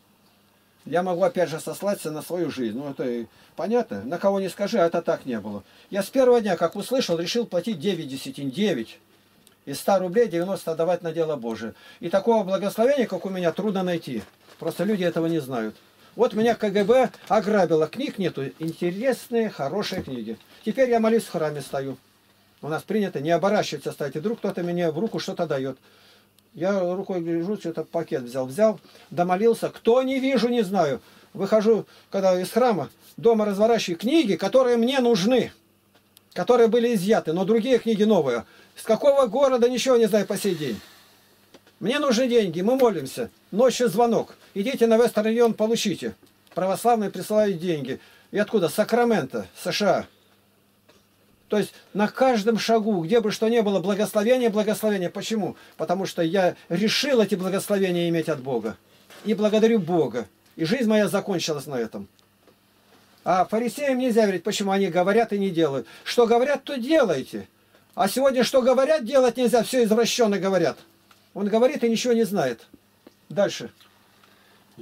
Я могу опять же сослаться на свою жизнь. Ну, это и понятно. На кого не скажи, а это так не было. Я с первого дня, как услышал, решил платить 9 десятин. 9. Из 100 рублей 90 отдавать на дело Божие. И такого благословения, как у меня, трудно найти. Просто люди этого не знают. Вот меня КГБ ограбило. Книг нету. Интересные, хорошие книги. Теперь я молюсь в храме стою. У нас принято не оборачиваться, ставить. И вдруг кто-то мне в руку что-то дает. Я рукой гляжу, что-то пакет взял, домолился. Кто не вижу, не знаю. Выхожу, когда из храма, дома разворачиваю книги, которые мне нужны, которые были изъяты, но другие книги новые. С какого города, ничего не знаю по сей день. Мне нужны деньги, мы молимся. Ночью звонок. Идите на Вестерн-Юнион, получите. Православные присылают деньги. И откуда? Сакраменто, США. То есть на каждом шагу, где бы что ни было, благословение, благословение. Почему? Потому что я решил эти благословения иметь от Бога. И благодарю Бога. И жизнь моя закончилась на этом. А фарисеям нельзя верить, почему они говорят и не делают. Что говорят, то делайте. А сегодня что говорят, делать нельзя. Все извращенно говорят. Он говорит и ничего не знает. Дальше.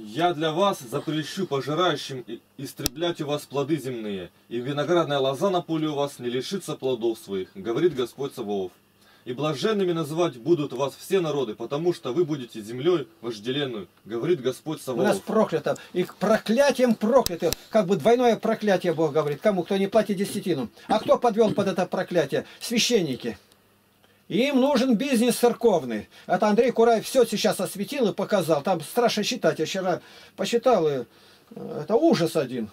Я для вас запрещу пожирающим истреблять у вас плоды земные, и виноградная лоза на поле у вас не лишится плодов своих, говорит Господь Саваоф. И блаженными называть будут вас все народы, потому что вы будете землей вожделенную, говорит Господь Саваоф. У нас проклято, и проклятием прокляты, как бы двойное проклятие Бог говорит, кому, кто не платит десятину. А кто подвел под это проклятие? Священники. Им нужен бизнес церковный. Это Андрей Кураев все сейчас осветил и показал. Там страшно считать. Я вчера посчитал, и это ужас один.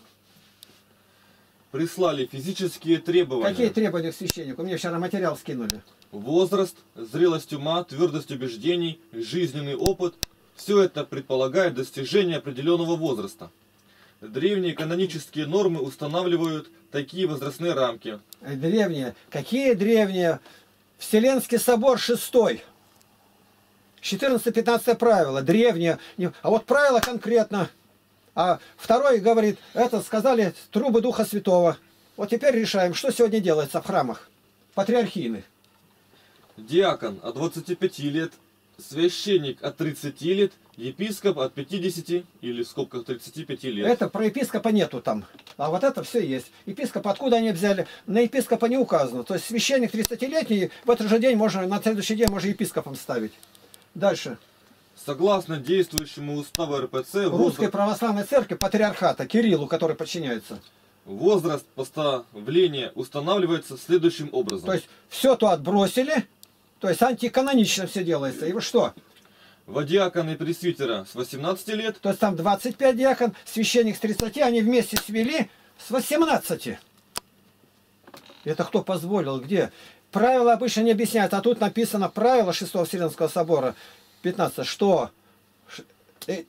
Прислали физические требования. Какие требования к священнику? Мне вчера материал скинули. Возраст, зрелость ума, твердость убеждений, жизненный опыт, Все это предполагает достижение определенного возраста. Древние канонические нормы устанавливают такие возрастные рамки. Древние? Какие древние? Вселенский собор 6. 14-15 правило. Древние. А вот правило конкретно. А второй говорит, это сказали трубы Духа Святого. Вот теперь решаем, что сегодня делается в храмах патриархийных. Диакон от 25 лет, священник от 30 лет, епископ от 50 или в скобках 35 лет. Это про епископа нету там, а вот это все есть. Епископ откуда они взяли? На епископа не указано. То есть священник 30-летний в этот же день можно, на следующий день можно епископом ставить. Дальше. Согласно действующему уставу РПЦ... Русской православной церкви патриархата, Кириллу, который подчиняется. Возраст поставления устанавливается следующим образом. То есть все то отбросили, то есть антиканонично все делается. И вот что? Во диакона и пресвитера с 18 лет. То есть там 25 диакон, священник с 30, они вместе свели с 18. Это кто позволил, где? Правила обычно не объясняют, а тут написано правило 6-го Вселенского собора 15, что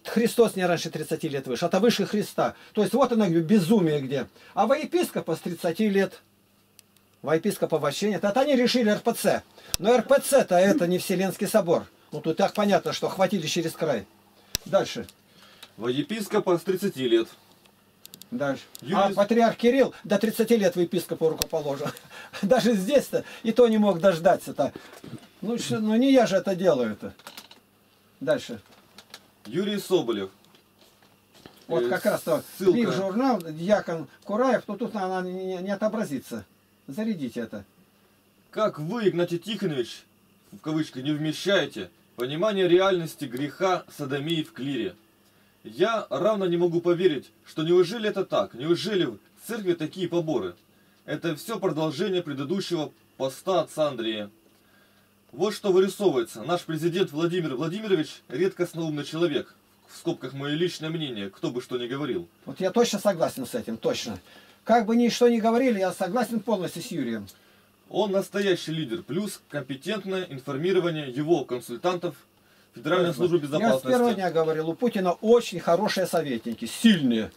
Христос не раньше 30 лет выше, а то выше Христа. То есть вот оно безумие где. А во епископа с 30 лет, во епископа вообще нет. Это они решили РПЦ. Но РПЦ-то это не Вселенский собор. Ну тут так понятно, что хватили через край. Дальше. Во епископа с 30 лет. Дальше. А патриарх Кирилл до 30 лет в епископа рукоположил. Даже здесь-то и то не мог дождаться-то. Ну не я же это делаю-то. Дальше. Юрий Соболев. Вот как раз-то их журнал, диакон Кураев, но тут она не отобразится. Зарядите это. Как вы, Игнатий Тихонович, в кавычках, не вмещаете понимание реальности греха содомии в клире? Я равно не могу поверить, что неужели это так, неужели в церкви такие поборы? Это все продолжение предыдущего поста отца Андрея. Вот что вырисовывается. Наш президент Владимир Владимирович редкостноумный человек. В скобках мое личное мнение, кто бы что ни говорил. Вот я точно согласен с этим, точно. Как бы ни что ни говорили, я согласен полностью с Юрием. Он настоящий лидер, плюс компетентное информирование его консультантов Федеральной службы безопасности. Я с первого дня говорил, у Путина очень хорошие советники, сильные.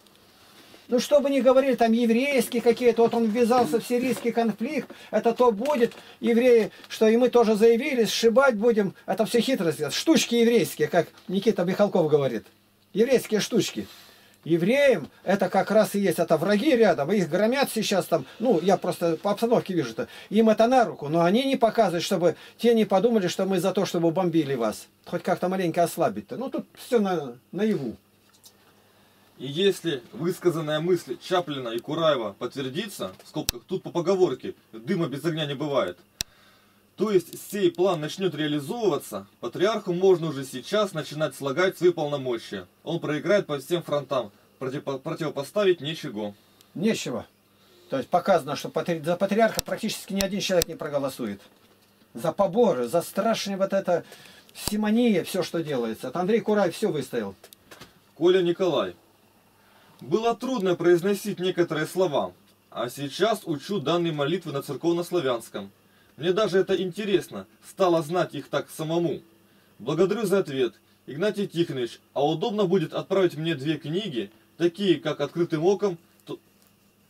Ну, что бы ни говорили, там еврейские какие-то, вот он ввязался в сирийский конфликт, это то будет, евреи, что и мы тоже заявили, сшибать будем, это все хитро сделать. Штучки еврейские, как Никита Михалков говорит, еврейские штучки. Евреям это как раз и есть, это враги рядом, их громят сейчас там, ну, я просто по обстановке вижу-то, им это на руку, но они не показывают, чтобы те не подумали, что мы за то, чтобы бомбили вас, хоть как-то маленько ослабить-то, ну, тут все наяву. И если высказанная мысль Чаплина и Кураева подтвердится, в скобках, тут по поговорке, дыма без огня не бывает, то есть сей план начнет реализовываться, патриарху можно уже сейчас начинать слагать свои полномочия. Он проиграет по всем фронтам, противопоставить ничего. Нечего. То есть показано, что за патриарха практически ни один человек не проголосует. За поборы, за страшные вот это симония, все, что делается. Это Андрей Кураев все выставил. Коля Николай. Было трудно произносить некоторые слова, а сейчас учу данные молитвы на церковнославянском. Мне даже это интересно, стало знать их так самому. Благодарю за ответ, Игнатий Тихонович, а удобно будет отправить мне две книги, такие как «Открытым оком»,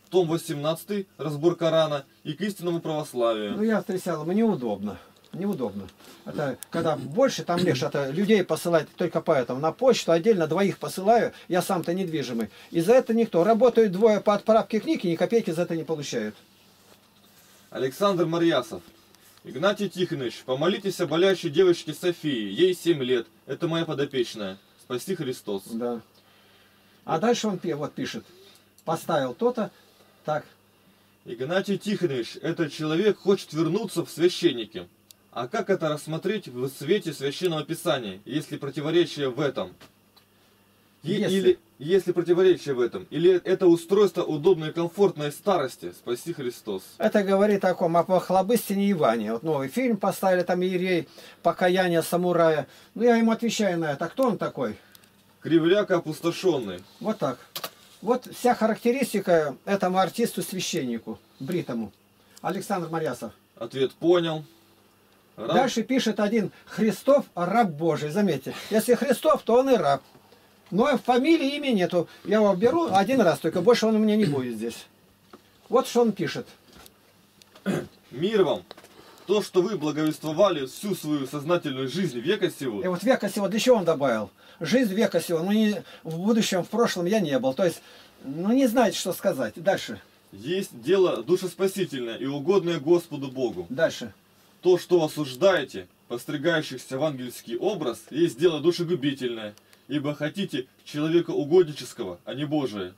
том 18, разбор Корана и «К истинному православию». Ну я встречал, мне неудобно. Неудобно. Это когда больше, там легче. Это людей посылать только поэтому. На почту отдельно двоих посылаю. Я сам-то недвижимый. И за это никто. Работают двое по отправке книг и ни копейки за это не получают. Александр Марьясов. Игнатий Тихонович, помолитесь о болящей девочке Софии. Ей 7 лет. Это моя подопечная. Спаси Христос. Да. А дальше он вот пишет. Поставил то-то. Так. Игнатий Тихонович, этот человек хочет вернуться в священники. А как это рассмотреть в свете Священного Писания, если противоречие в этом? Если противоречие в этом, или это устройство удобной и комфортной старости, спаси Христос. Это говорит о ком? О Похлобыстине Иване. Вот новый фильм поставили, там Иерей, покаяние самурая. Ну я им отвечаю на это. Кто он такой? Кривляк опустошенный. Вот так. Вот вся характеристика этому артисту-священнику, бритому. Александр Марьясов. Ответ понял. Раб. Дальше пишет один: Христов, раб Божий. Заметьте, если Христов, то он и раб. Но фамилии, имени нету. Я его беру один раз, только больше он у меня не будет здесь. Вот что он пишет. Мир вам. То, что вы благовествовали всю свою сознательную жизнь века сего. И вот века сего, для чего он добавил? Жизнь века сего. Ну, не, в будущем, в прошлом я не был. То есть, ну, не знаете, что сказать. Дальше. Есть дело душеспасительное и угодное Господу Богу. Дальше. То, что осуждаете, постригающихся в ангельский образ, есть дело душегубительное, ибо хотите человека угоднического, а не Божия.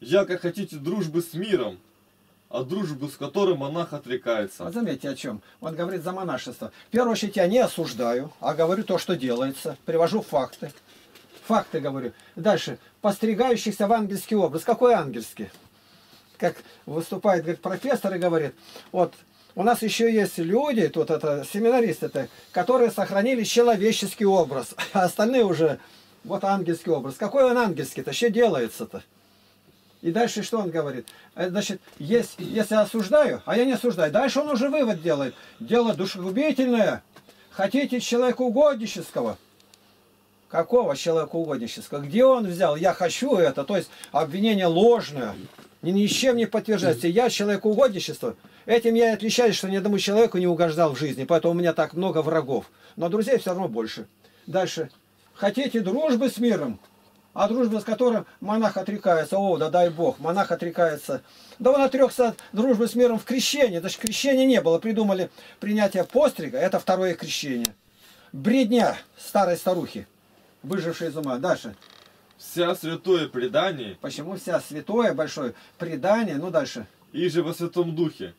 Яко хотите дружбы с миром, а дружбу с которым монах отрекается. Вот заметьте, о чем. Он говорит за монашество. В первую очередь, я не осуждаю, а говорю то, что делается. Привожу факты. Факты говорю. Дальше. Постригающихся в ангельский образ. Какой ангельский? Как выступает, говорит, профессор и говорит, вот, у нас еще есть люди, тут это семинаристы, которые сохранили человеческий образ, а остальные уже, вот ангельский образ. Какой он ангельский-то? Еще делается-то. И дальше что он говорит? Значит, есть, если осуждаю, а я не осуждаю. Дальше он уже вывод делает. Дело душегубительное. Хотите человекоугоднического? Какого человекоугоднического? Где он взял? Я хочу это. То есть обвинение ложное. Ни с чем не подтверждается. Я человекоугодничество. Этим я и отличаюсь, что ни одному человеку не угождал в жизни. Поэтому у меня так много врагов. Но друзей все равно больше. Дальше. Хотите дружбы с миром? А дружба, с которым монах отрекается. О, да дай Бог, монах отрекается. Да он отрекся от дружбы с миром в крещении. Даже крещения не было. Придумали принятие пострига. Это второе крещение. Бредня старой старухи, выжившей из ума. Дальше. Вся святое предание. Почему вся святое большое предание? Ну дальше. И же во Святом Духе.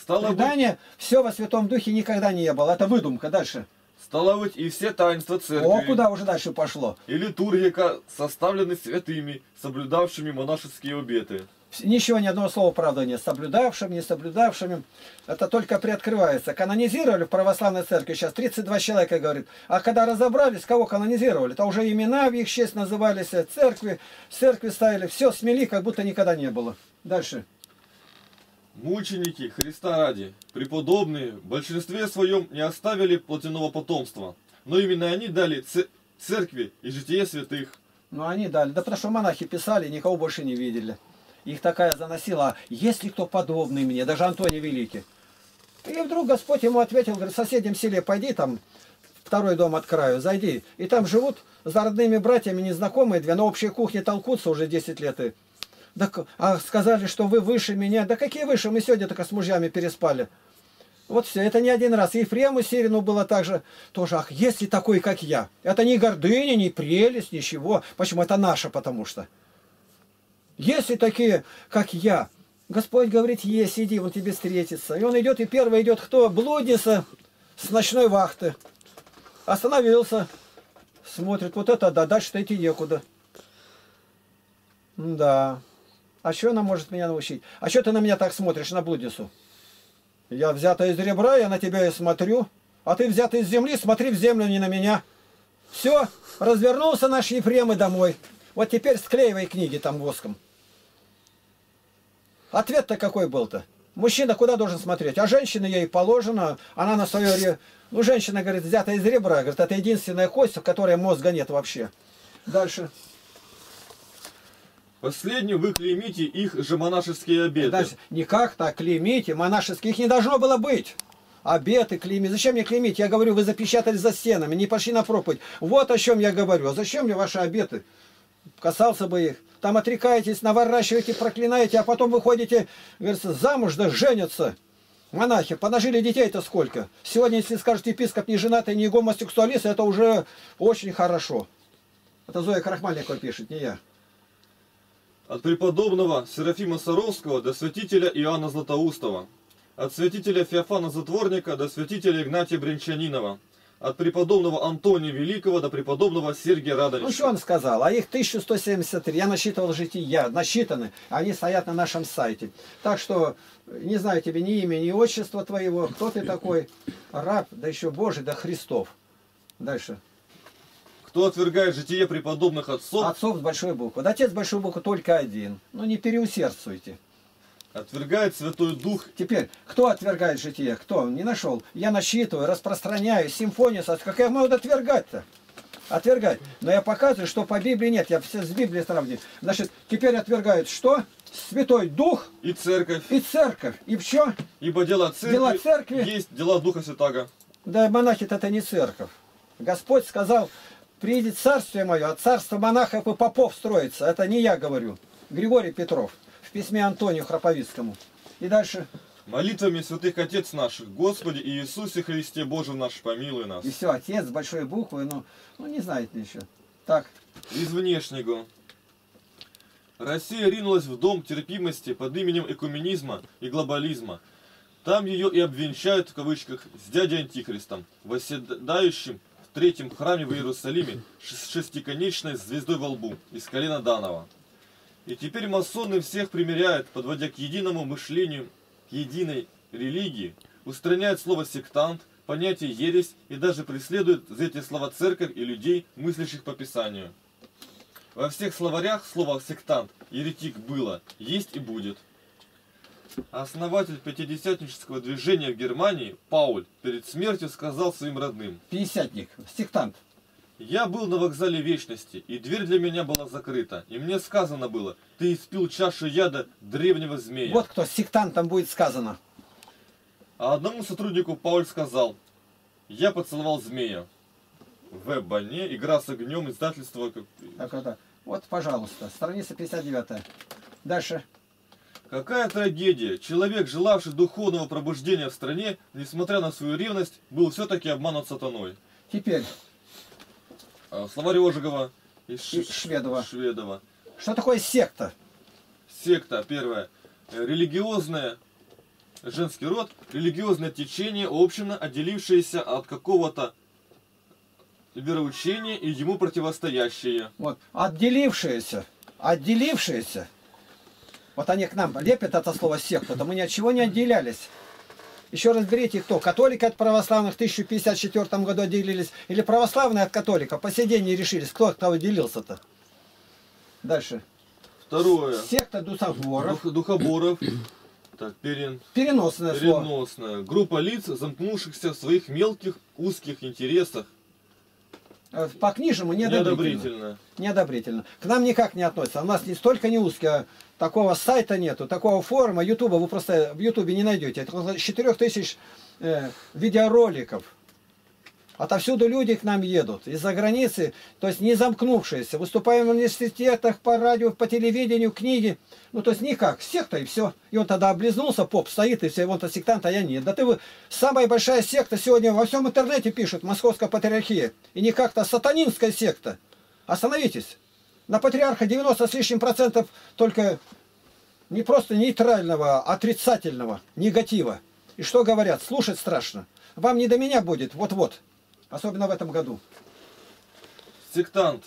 Стало предание, быть... все во Святом Духе никогда не было. Это выдумка. Дальше. Стало быть, и все таинства церкви. О, куда уже дальше пошло. И литургика, составлены святыми, соблюдавшими монашеские обеты. Ничего, ни одного слова, правда, нет. Соблюдавшим, не соблюдавшими. Это только приоткрывается. Канонизировали в православной церкви сейчас 32 человека, говорит. А когда разобрались, кого канонизировали, то уже имена в их честь назывались, церкви, церкви ставили. Все смели, как будто никогда не было. Дальше. Мученики Христа ради, преподобные, в большинстве своем не оставили плотяного потомства. Но именно они дали церкви и житие святых. Ну они дали. Да потому что монахи писали, никого больше не видели. Их такая заносила: есть ли кто подобный мне, даже Антоний Великий. И вдруг Господь ему ответил, говорит, в соседнем селе пойди, там второй дом от краю, зайди. И там живут за родными братьями незнакомые две, на общей кухне толкутся уже 10 лет. И... да, а сказали, что вы выше меня. Да какие выше, мы сегодня только с мужьями переспали. Вот все, это не один раз. Ефрему Сирину было так же, тоже, ах, есть ли такой, как я? Это не гордыня, не прелесть, ничего. Почему? Это наше, потому что. Если такие, как я, Господь говорит, есть, иди, он тебе встретится. И он идет, и первый идет кто? Блудница с ночной вахты. Остановился, смотрит, вот это да, дальше-то идти некуда. Да. А что она может меня научить? А что ты на меня так смотришь, на блудницу? Я взята из ребра, я на тебя и смотрю. А ты взята из земли, смотри в землю, не на меня. Все, развернулся наш Ефрем и домой. Вот теперь склеивай книги там воском. Ответ-то какой был-то? Мужчина куда должен смотреть? А женщина ей положено, она на свое... Ну, женщина, говорит, взята из ребра, говорит, это единственная кость, в которой мозга нет вообще. Дальше. Последнюю вы клеймите их же монашеские обеты. Дальше. Никак так клеймите, монашеские, их не должно было быть. Обеты клеймить. Зачем мне клеймить? Я говорю, вы запечатались за стенами, не пошли на проповедь. Вот о чем я говорю. А зачем мне ваши обеты? Касался бы их. Там отрекаетесь, наворачиваете, проклинаете, а потом выходите, говорится, замуж, да женятся. Монахи, понажили детей-то сколько. Сегодня, если скажете, епископ не женатый, не гомосексуалист, это уже очень хорошо. Это Зоя Крахмальникова пишет, не я. От преподобного Серафима Саровского до святителя Иоанна Златоустова. От святителя Феофана Затворника до святителя Игнатия Брянчанинова. От преподобного Антония Великого до преподобного Сергия Радонежского. Ну что он сказал? А их 1173. Я насчитывал жития. Насчитаны. Они стоят на нашем сайте. Так что не знаю тебе ни имя, ни отчество твоего. Кто ты такой? Раб, да еще Божий, да Христов. Дальше. Кто отвергает житие преподобных отцов? Отцов с большой буквы. Да отец с большой буквы только один. Ну не переусердствуйте. Отвергает Святой Дух. Теперь, кто отвергает житие? Кто? Не нашел. Я насчитываю, распространяю, симфонию. Какая могут отвергать-то? Отвергать. Но я показываю, что по Библии нет. Я все с Библией сравниваю. Значит, теперь отвергают что? Святой Дух. И Церковь. И Церковь. И все. Ибо дела Церкви есть дела Духа Святаго. Да, монахи-то это не Церковь. Господь сказал, приидет Царствие Мое, а Царство монахов и попов строится. Это не я говорю. Григорий Петров. В письме Антонию Храповицкому. И дальше. Молитвами святых Отец наших, Господи Иисусе Христе Боже наш, помилуй нас. И все, Отец с большой буквы, ну не знает еще. Так. Из внешнего. Россия ринулась в дом терпимости под именем экуменизма и глобализма. Там ее и обвенчают в кавычках с дядей Антихристом, восседающим в третьем храме в Иерусалиме с шестиконечной звездой во лбу из колена Данова. И теперь масоны всех примиряют, подводя к единому мышлению, к единой религии, устраняют слово «сектант», понятие «ересь» и даже преследуют за эти слова церковь и людей, мыслящих по Писанию. Во всех словарях слово «сектант», «еретик» было, есть и будет. Основатель пятидесятнического движения в Германии, Пауль, перед смертью сказал своим родным. Пятидесятник, сектант. Я был на вокзале Вечности, и дверь для меня была закрыта. И мне сказано было, ты испил чашу яда древнего змея. Вот кто сектантом будет сказано. А одному сотруднику Пауль сказал, я поцеловал змея. В Бане, игра с огнем, издательство... Так, вот, вот, пожалуйста, страница 59. Дальше. Какая трагедия. Человек, желавший духовного пробуждения в стране, несмотря на свою ревность, был все-таки обманут сатаной. Теперь... Словарь Ожегова и Шведова. Что такое секта? Секта, первое. Религиозное, женский род, религиозное течение, община, отделившееся от какого-то вероучения и ему противостоящее. Вот, отделившееся. Вот они к нам лепят это слово секта, то мы ни от чего не отделялись. Еще раз берите, кто? Католики от православных в 1054 году отделились? Или православные от католиков? По сей день не решились. Кто от кого делился-то? Дальше. Второе. Секта духоборов. Так, переносное слово. Группа лиц, замкнувшихся в своих мелких, узких интересах. По книжному неодобрительно. К нам никак не относится. У нас не столько не узкие, а такого сайта нету, такого форума, ютуба вы просто в ютубе не найдете. Это около 4000 видеороликов. Отовсюду люди к нам едут. Из-за границы, то есть не замкнувшиеся. Выступаем в университетах, по радио, по телевидению, книги. Ну то есть никак, секта и все. И он тогда облизнулся, поп стоит и все, и вон-то сектант, а я нет. Да ты вы, самая большая секта сегодня во всем интернете пишут, Московская патриархия. И не как-то сатанинская секта. Остановитесь. На патриарха 90 с лишним процентов только не просто нейтрального, отрицательного, негатива. И что говорят? Слушать страшно. Вам не до меня будет, вот-вот. Особенно в этом году. Сектант.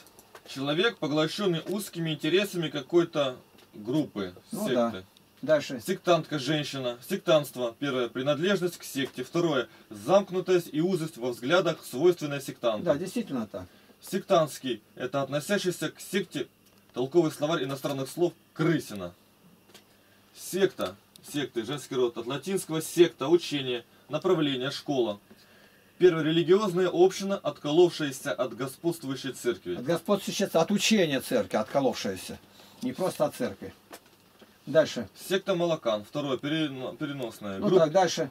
Человек, поглощенный узкими интересами какой-то группы, ну, секты. Да. Дальше. Сектантка женщина. Сектантство. Первое. Принадлежность к секте. Второе. Замкнутость и узость во взглядах, свойственная сектанту. Да, действительно так. Сектантский – это относящийся к секте толковый словарь иностранных слов Крысина. Секта, секты, женский род, от латинского секта, учение, направление, школа. Первая религиозная община, отколовшаяся от господствующей церкви. От господствующей, от учения церкви, отколовшаяся, не просто от церкви. Дальше. Секта Малакан, второе, переносная. Ну так, дальше.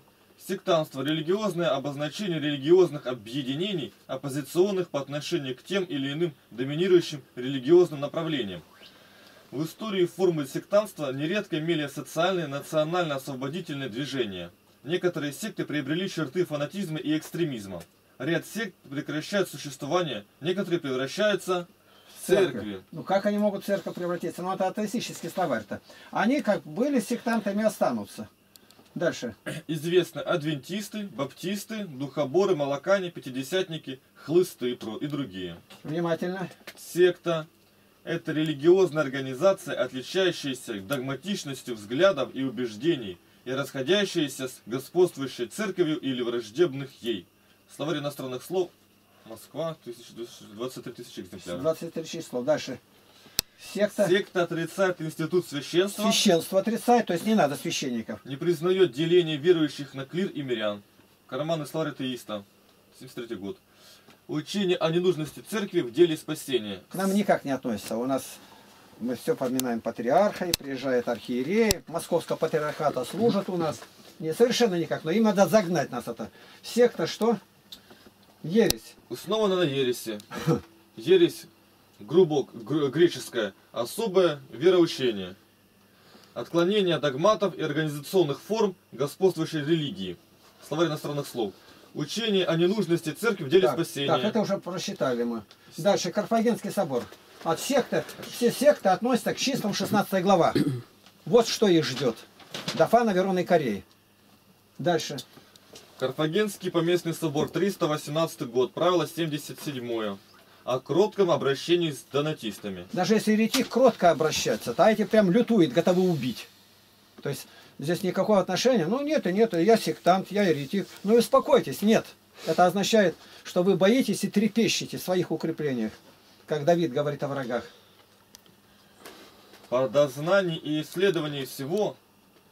Сектантство – религиозное обозначение религиозных объединений, оппозиционных по отношению к тем или иным доминирующим религиозным направлениям. В истории формы сектантства нередко имели социальные, национально-освободительные движения. Некоторые секты приобрели черты фанатизма и экстремизма. Ряд сект прекращают существование, некоторые превращаются... Церкви. Ну как они могут в церковь превратиться? Ну это атеистический словарь-то. Они как были сектантами, останутся. Дальше. Известны адвентисты, баптисты, духоборы, малакане, пятидесятники, хлысты и другие. Внимательно. Секта – это религиозная организация, отличающаяся догматичностью взглядов и убеждений и расходящаяся с господствующей церковью или враждебных ей. Словарь иностранных слов. Москва, 23 тысячи экземпляров. 23 тысячи слов. Дальше. Секта отрицает институт священства. Священство отрицает, то есть не надо священников. Не признает деление верующих на клир и мирян. Карманы Славы атеиста. 73 год. Учение о ненужности церкви в деле спасения. К нам никак не относится. У нас мы все поминаем патриарха, и приезжает архиерей. Московского патриархата служат у нас. Не, совершенно никак. Но им надо загнать нас это. Секта что? Ересь. Основана на ересе. Ересь грубо греческое. Особое вероучение. Отклонение догматов и организационных форм господствующей религии. Словарь иностранных слов. Учение о ненужности церкви в деле так, спасения. Так, это уже просчитали мы. Дальше. Карфагенский собор. От секты, все секты относятся к числам 16 глава. Вот что их ждет. Дафана, Верона и Кореи. Дальше. Карфагенский поместный собор, 318 год, правило 77. О кротком обращении с донатистами. Даже если еретик кротко обращается, то эти прям лютует, готовы убить. То есть здесь никакого отношения. Ну нет и нет, я сектант, я еретик. Ну и успокойтесь, нет. Это означает, что вы боитесь и трепещете в своих укреплениях, как Давид говорит о врагах. По дознанию и исследованию всего...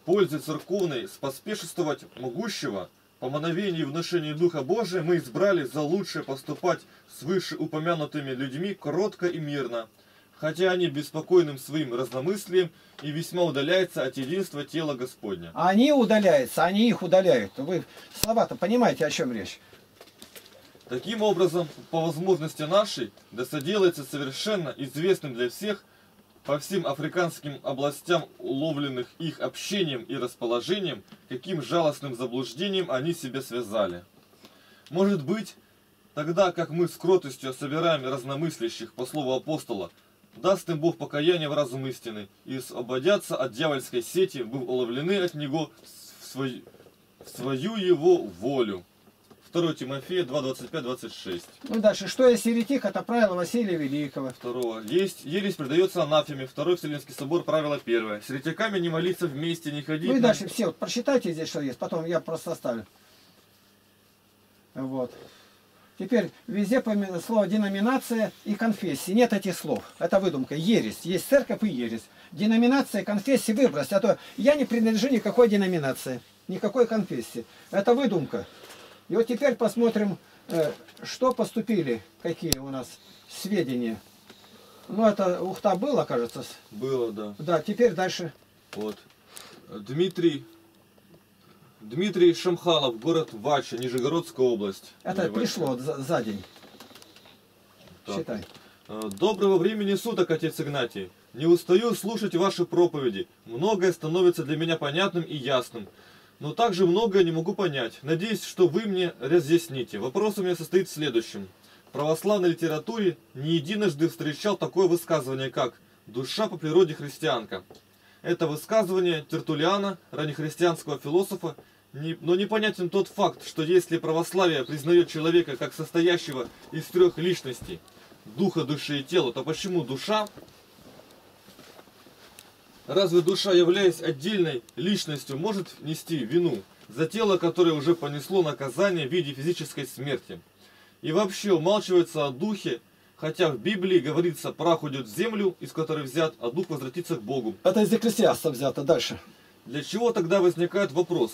Пользы церковной споспешествовать могущего, по мановению и внушению Духа Божия мы избрали за лучшее поступать с вышеупомянутыми людьми кротко и мирно, хотя они беспокойным своим разномыслием и весьма удаляются от единства тела Господня. Они удаляются, они их удаляют. Вы слова-то понимаете, о чем речь? Таким образом, по возможности нашей, да соделается совершенно известным для всех по всем африканским областям, уловленных их общением и расположением, каким жалостным заблуждением они себя связали. Может быть, тогда как мы с кротостью собираем разномыслящих, по слову апостола, даст им Бог покаяние в разум истины, и освободятся от дьявольской сети, быв уловлены от него в свою его волю. 2 Тимофея 2:25-26. Ну дальше, что есть еретик, это правило Василия Великого. Второго. Есть ересь предается анафеме. Второй Вселенский собор, правило 1. С еретиками не молиться вместе, не ходить. Ну и дальше все, вот, прочитайте здесь, что есть, потом я просто оставлю. Вот. Теперь везде слово деноминация и конфессии. Нет этих слов. Это выдумка. Ересь. Есть церковь и ересь. Деноминация, конфессии выбрось. А то я не принадлежу никакой деноминации, никакой конфессии. Это выдумка. И вот теперь посмотрим, что поступили, какие у нас сведения. Ну, это Ухта было, кажется? Было, да. Да, теперь дальше. Вот. Дмитрий Шамхалов, город Вача, Нижегородская область. Это пришло за день. Так. Считай. Доброго времени суток, отец Игнатий. Не устаю слушать ваши проповеди. Многое становится для меня понятным и ясным. Но также многое не могу понять. Надеюсь, что вы мне разъясните. Вопрос у меня состоит в следующем. В православной литературе не единожды встречал такое высказывание, как «душа по природе христианка». Это высказывание Тертуллиана, раннехристианского философа, но непонятен тот факт, что если православие признает человека как состоящего из трех личностей – духа, души и тела, то почему душа? Разве душа, являясь отдельной личностью, может нести вину за тело, которое уже понесло наказание в виде физической смерти? И вообще умалчивается о духе, хотя в Библии говорится, прах уйдет в землю, из которой взят, а дух возвратится к Богу. Это из Екклесиаста взято. Дальше. Для чего тогда возникает вопрос?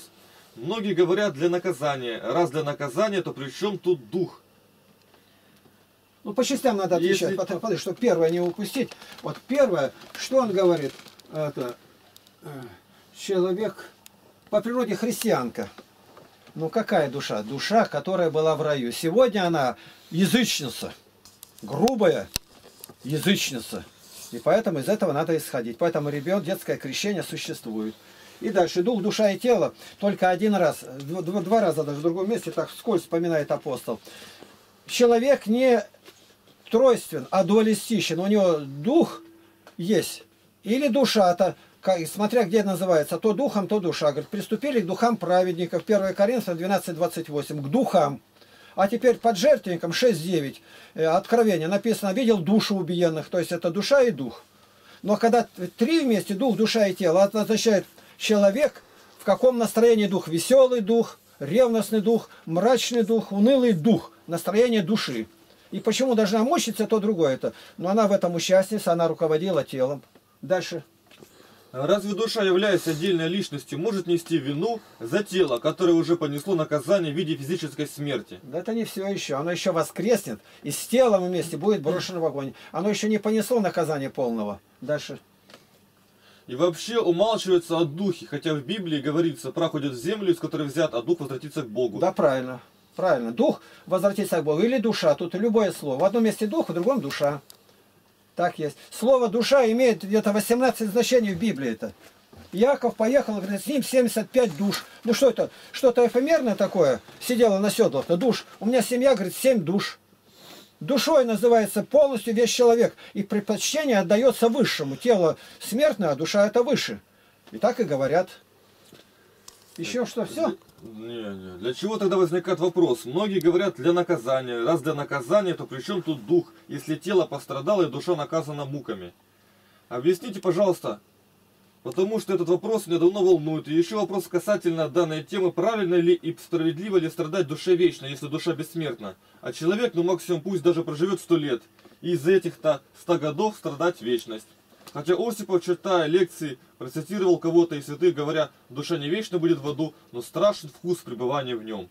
Многие говорят для наказания. Раз для наказания, то при чем тут дух? Ну, по частям надо отвечать, потому что первое не упустить. Вот первое, что он говорит? Это человек по природе христианка. Ну какая душа? Душа, которая была в раю. Сегодня она язычница, грубая язычница. И поэтому из этого надо исходить. Поэтому ребенок, детское крещение существует. И дальше дух, душа и тело только один раз, два раза даже в другом месте, так вскользь вспоминает апостол. Человек не тройствен, а дуалистичен. У него дух есть. Или душа-то, смотря где называется, то духом, то душа. Говорит, приступили к духам праведников. 1 Коринфянам 12:28. К духам. А теперь под жертвенником 6:9. Откровение написано, видел душу убиенных. То есть это душа и дух. Но когда три вместе, дух, душа и тело, это означает человек, в каком настроении дух. Веселый дух, ревностный дух, мрачный дух, унылый дух. Настроение души. И почему должна мучиться, то другое это. Но она в этом участница, она руководила телом. Дальше. Разве душа, являясь отдельной личностью, может нести вину за тело, которое уже понесло наказание в виде физической смерти? Да это не все еще. Оно еще воскреснет и с телом вместе будет брошено в огонь. Оно еще не понесло наказание полного. Дальше. И вообще умалчивается о духе, хотя в Библии говорится, прах уйдет в землю, из которой взят, а дух возвратится к Богу. Да, правильно. Правильно. Дух возвратится к Богу. Или душа. Тут любое слово. В одном месте дух, в другом душа. Так есть. Слово душа имеет где-то 18 значений в Библии. Это. Яков поехал, говорит, с ним 75 душ. Ну что это? Что-то эфемерное такое? Сидела на седлах-то душ. У меня семья, говорит, 7 душ. Душой называется полностью весь человек. И предпочтение отдается высшему. Тело смертное, а душа это выше. И так и говорят. Еще что, все? Не. Для чего тогда возникает вопрос? Многие говорят, для наказания. Раз для наказания, то при чем тут дух, если тело пострадало и душа наказана муками? Объясните, пожалуйста, потому что этот вопрос меня давно волнует. И еще вопрос касательно данной темы. Правильно ли и справедливо ли страдать душе вечно, если душа бессмертна? А человек, ну максимум, пусть даже проживет 100 лет. И из-за этих-то 100 годов страдать вечность. Хотя Осипов, читая лекции, процитировал кого-то из святых, говоря, душа не вечно будет в аду, но страшен вкус пребывания в нем.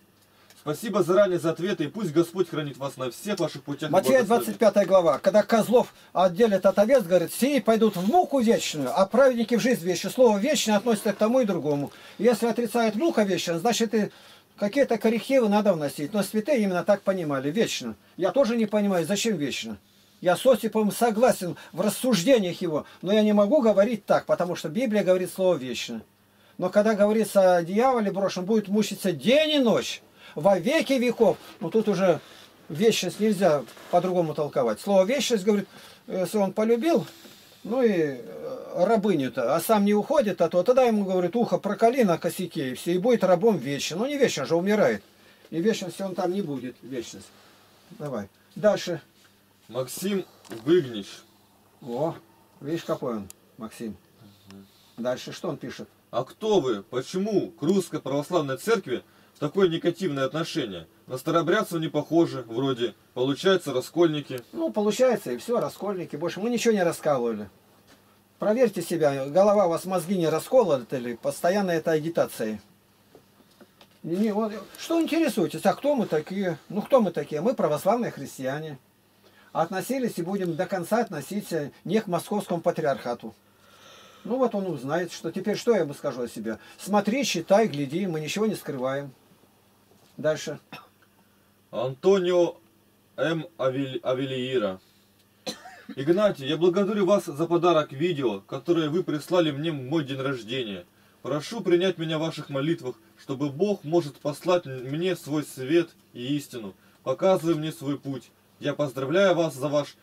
Спасибо заранее за ответы, и пусть Господь хранит вас на всех ваших путях. Матфея 25 глава, когда козлов отделят от овец, говорит, сии пойдут в муку вечную, а праведники в жизнь вечную. Слово «вечное» относится к тому и другому. Если отрицают мука вечная, значит и какие-то коррективы надо вносить. Но святые именно так понимали, вечно. Я тоже не понимаю, зачем вечно. Я с Осиповым согласен в рассуждениях его, но я не могу говорить так, потому что Библия говорит слово «вечно». Но когда говорится о дьяволе брошенном, будет мучиться день и ночь, во веки веков. Но тут уже вечность нельзя по-другому толковать. Слово «вечность», говорит, если он полюбил, ну и рабыню-то, а сам не уходит, а то тогда ему, говорит, ухо проколи на косяке, и все, и будет рабом вечно. Ну не вечно же, умирает. И вечности он там не будет, вечность. Давай. Дальше. Максим Выгнич. О, видишь, какой он, Максим. Угу. Дальше что он пишет? А кто вы? Почему к русской православной церкви такое негативное отношение? На старобрядцев не похоже, вроде. Получается, раскольники. Ну, получается, и все, раскольники. Больше мы ничего не раскалывали. Проверьте себя, голова у вас, мозги не расколоты, или постоянно это агитация. Не, вот, что интересуетесь? А кто мы такие? Ну, кто мы такие? Мы православные христиане. Относились и будем до конца относиться не к московскому патриархату. Ну вот он узнает, что теперь что я ему скажу о себе. Смотри, читай, гляди, мы ничего не скрываем. Дальше. Антонио М. Авелиира. Игнатий, я благодарю вас за подарок видео, которое вы прислали мне в мой день рождения. Прошу принять меня в ваших молитвах, чтобы Бог может послать мне свой свет и истину, показывая мне свой путь. Я поздравляю вас за ваше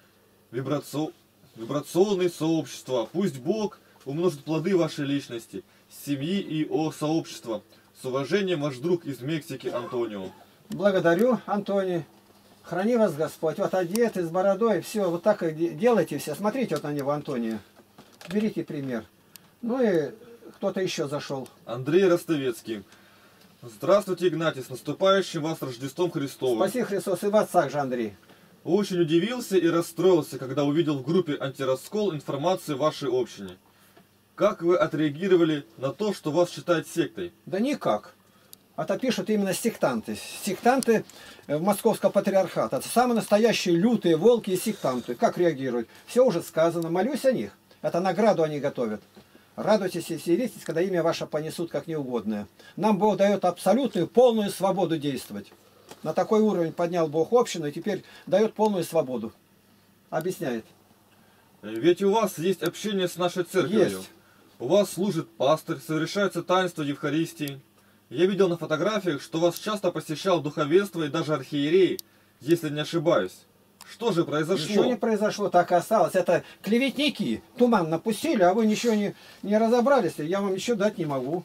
вибрационное сообщество. Пусть Бог умножит плоды вашей личности, семьи и сообщества. С уважением, ваш друг из Мексики, Антонио. Благодарю, Антони. Храни вас Господь. Вот одет и с бородой. Все, вот так и делайте все. Смотрите вот на него, Антония. Берите пример. Ну и кто-то еще зашел. Андрей Ростовецкий. Здравствуйте, Игнатий. С наступающим вас Рождеством Христовым. Спаси Христос. И вас так же, Андрей. Очень удивился и расстроился, когда увидел в группе «Антираскол» информацию о вашей общине. Как вы отреагировали на то, что вас считают сектой? Да никак. Это пишут именно сектанты. Сектанты московского патриархата. Это самые настоящие лютые волки и сектанты. Как реагируют? Все уже сказано. Молюсь о них. Это награду они готовят. Радуйтесь и веселитесь, когда имя ваше понесут как неугодное. Нам Бог дает абсолютную, полную свободу действовать. На такой уровень поднял Бог общину и теперь дает полную свободу. Объясняет. Ведь у вас есть общение с нашей церковью. Есть. У вас служит пастырь, совершается таинство Евхаристии. Я видел на фотографиях, что вас часто посещал духовенство и даже архиереи, если не ошибаюсь. Что же произошло? Ничего не произошло, так и осталось. Это клеветники. Туман напустили, а вы ничего не разобрались. Я вам еще дать не могу.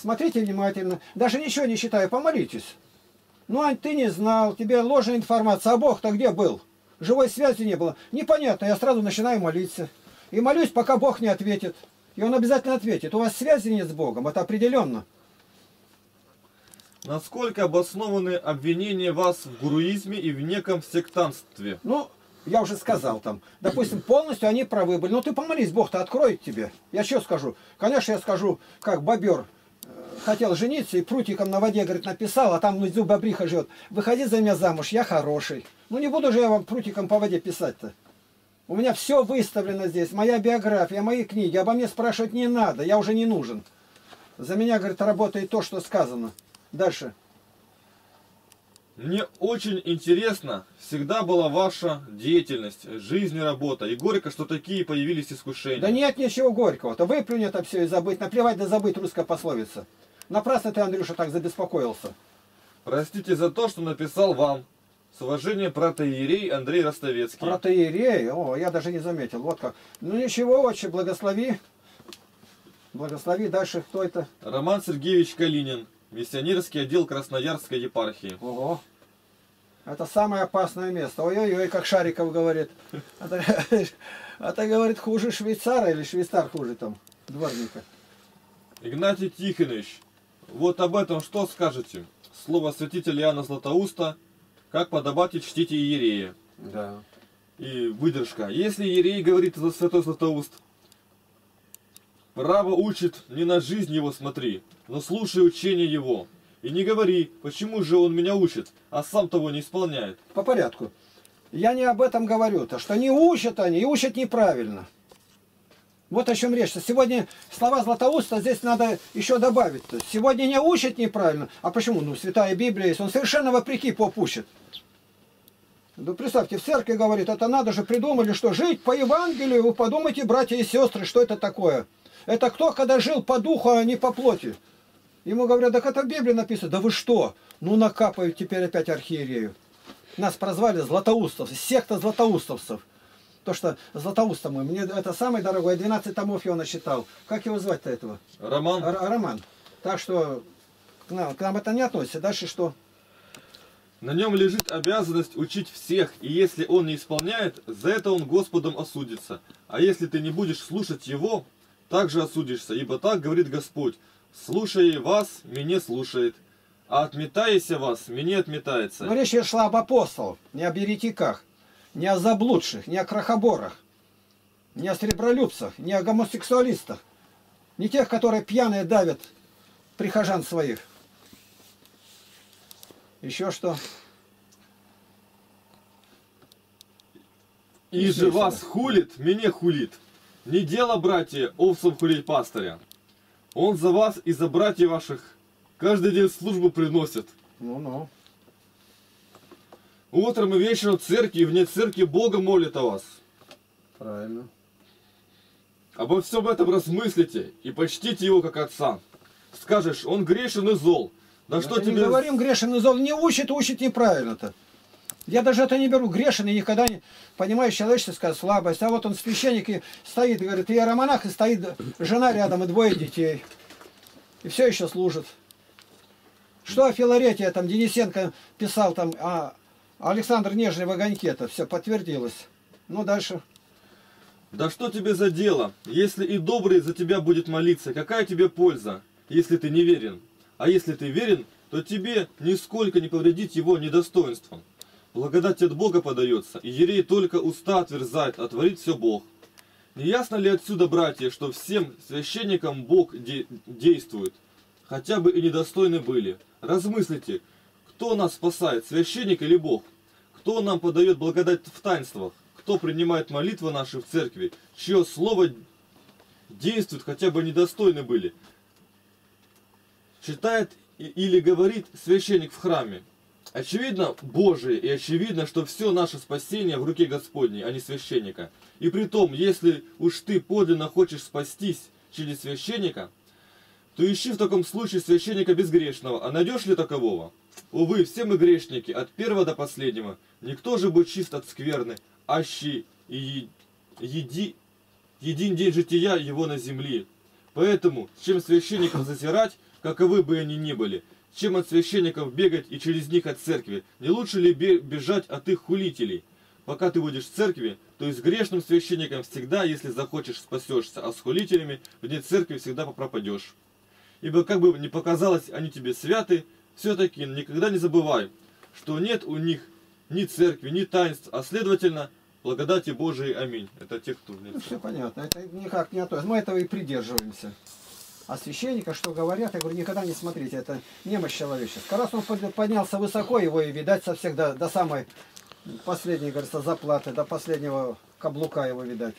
Смотрите внимательно. Даже ничего не считаю, помолитесь. Ну, Ань, ты не знал, тебе ложная информация, а Бог-то где был? Живой связи не было. Непонятно, я сразу начинаю молиться. И молюсь, пока Бог не ответит. И Он обязательно ответит. У вас связи нет с Богом, это определенно. Насколько обоснованы обвинения вас в гуруизме и в неком сектантстве? Ну, я уже сказал там. Допустим, полностью они правы были. Ну, ты помолись, Бог-то откроет тебе. Я что скажу? Конечно, я скажу, как бобер. Хотел жениться и прутиком на воде, говорит, написал, а там внизу бобриха живет. Выходи за меня замуж, я хороший. Ну, не буду же я вам прутиком по воде писать-то. У меня все выставлено здесь. Моя биография, мои книги. Обо мне спрашивать не надо, я уже не нужен. За меня, говорит, работает то, что сказано. Дальше. Мне очень интересно всегда была ваша деятельность, жизнь и работа. И горько, что такие появились искушения. Да нет ничего горького-то. Выплюнь это все и забыть. Наплевать да забыть, русская пословица. Напрасно ты, Андрюша, так забеспокоился. Простите за то, что написал вам. С уважением, протоиерей Андрей Ростовецкий. Протоиерей? О, я даже не заметил. Вот как. Ну ничего, отче, благослови. Благослови. Дальше кто это? Роман Сергеевич Калинин. Миссионерский отдел Красноярской епархии. Ого. Это самое опасное место. Ой-ой-ой, как Шариков говорит. Это, говорит, хуже швейцара или швейцар хуже там дворника. Игнатий Тихонович, вот об этом что скажете? Слово святителя Иоанна Златоуста, как подобать и чтите Иерея. Да. И выдержка. Если Иерей говорит за святой Златоуст, право учит, не на жизнь его смотри, но слушай учение его. И не говори, почему же он меня учит, а сам того не исполняет. По порядку. Я не об этом говорю-то, что не учат они, и учат неправильно. Вот о чем речь-то. Сегодня слова Златоуста здесь надо еще добавить-то. Сегодня не учат неправильно. А почему? Ну, Святая Библия есть. Он совершенно вопреки поп учит. Ну, представьте, в церкви говорит, это надо же придумали, что жить по Евангелию. Вы подумайте, братья и сестры, что это такое. Это кто, когда жил по духу, а не по плоти? Ему говорят, так это в Библии написано. Да вы что? Ну накапают теперь опять архиерею. Нас прозвали златоустовцы, секта златоустовцев. То, что Златоуста мой, мне это самый дорогой, 12 томов я насчитал. Как его звать-то этого? Роман. Роман. Так что к нам это не относится. Дальше что? На нем лежит обязанность учить всех, и если он не исполняет, за это он Господом осудится. А если ты не будешь слушать его... Также осудишься, ибо так говорит Господь, слушай вас, меня слушает, а отметайся вас, меня отметается. Но речь шла об апостолах, не об еретиках, не о заблудших, не о крохоборах, не о сребролюбцах, не о гомосексуалистах, не тех, которые пьяные давят прихожан своих. Еще что? И же вас хулит, меня хулит. Не дело, братья, овцам хулить пастыря. Он за вас и за братьев ваших каждый день службу приносит. Ну-ну. Утром и вечером в церкви и вне церкви Бога молит о вас. Правильно. Обо всем этом размыслите и почтите его как отца. Скажешь, он грешен и зол. Да что тебе... Мы говорим грешен и зол, не учит, учит неправильно-то. Я даже это не беру, грешен и никогда не понимаю человеческая слабость. А вот он священник и стоит, говорит, я романах, и стоит жена рядом и двое детей. И все еще служит. Что о Филарете, там Денисенко писал, там, а Александр Нежный в огоньке-то, все подтвердилось. Ну, дальше. Да что тебе за дело? Если и добрый за тебя будет молиться, какая тебе польза, если ты не верен? А если ты верен, то тебе нисколько не повредить его недостоинством. Благодать от Бога подается, и Иерей только уста отверзает, а творит все Бог. Не ясно ли отсюда, братья, что всем священникам Бог действует, хотя бы и недостойны были? Размыслите, кто нас спасает, священник или Бог? Кто нам подает благодать в таинствах? Кто принимает молитвы наши в церкви, чье слово действует, хотя бы недостойны были? Читает или говорит священник в храме? Очевидно Божие, и очевидно, что все наше спасение в руке Господней, а не священника. И притом, если уж ты подлинно хочешь спастись через священника, то ищи в таком случае священника безгрешного. А найдешь ли такового? Увы, все мы грешники, от первого до последнего. Никто же будет чист от скверны, ащи и един день жития его на земле. Поэтому, чем священников зазирать, каковы бы они ни были, чем от священников бегать и через них от церкви? Не лучше ли бежать от их хулителей? Пока ты будешь в церкви, то и с грешным священником всегда, если захочешь, спасешься, а с хулителями вне церкви всегда пропадешь. Ибо как бы ни показалось, они тебе святы, все-таки никогда не забывай, что нет у них ни церкви, ни таинств, а следовательно, благодати Божией. Аминь. Это те, кто... Ну, все понятно, это никак не относится. Мы этого и придерживаемся. А священника, что говорят, я говорю, никогда не смотрите, это немощь человеческая. Раз он поднялся высоко, его и видать со всех до самой последней, говорится, заплаты, до последнего каблука его видать.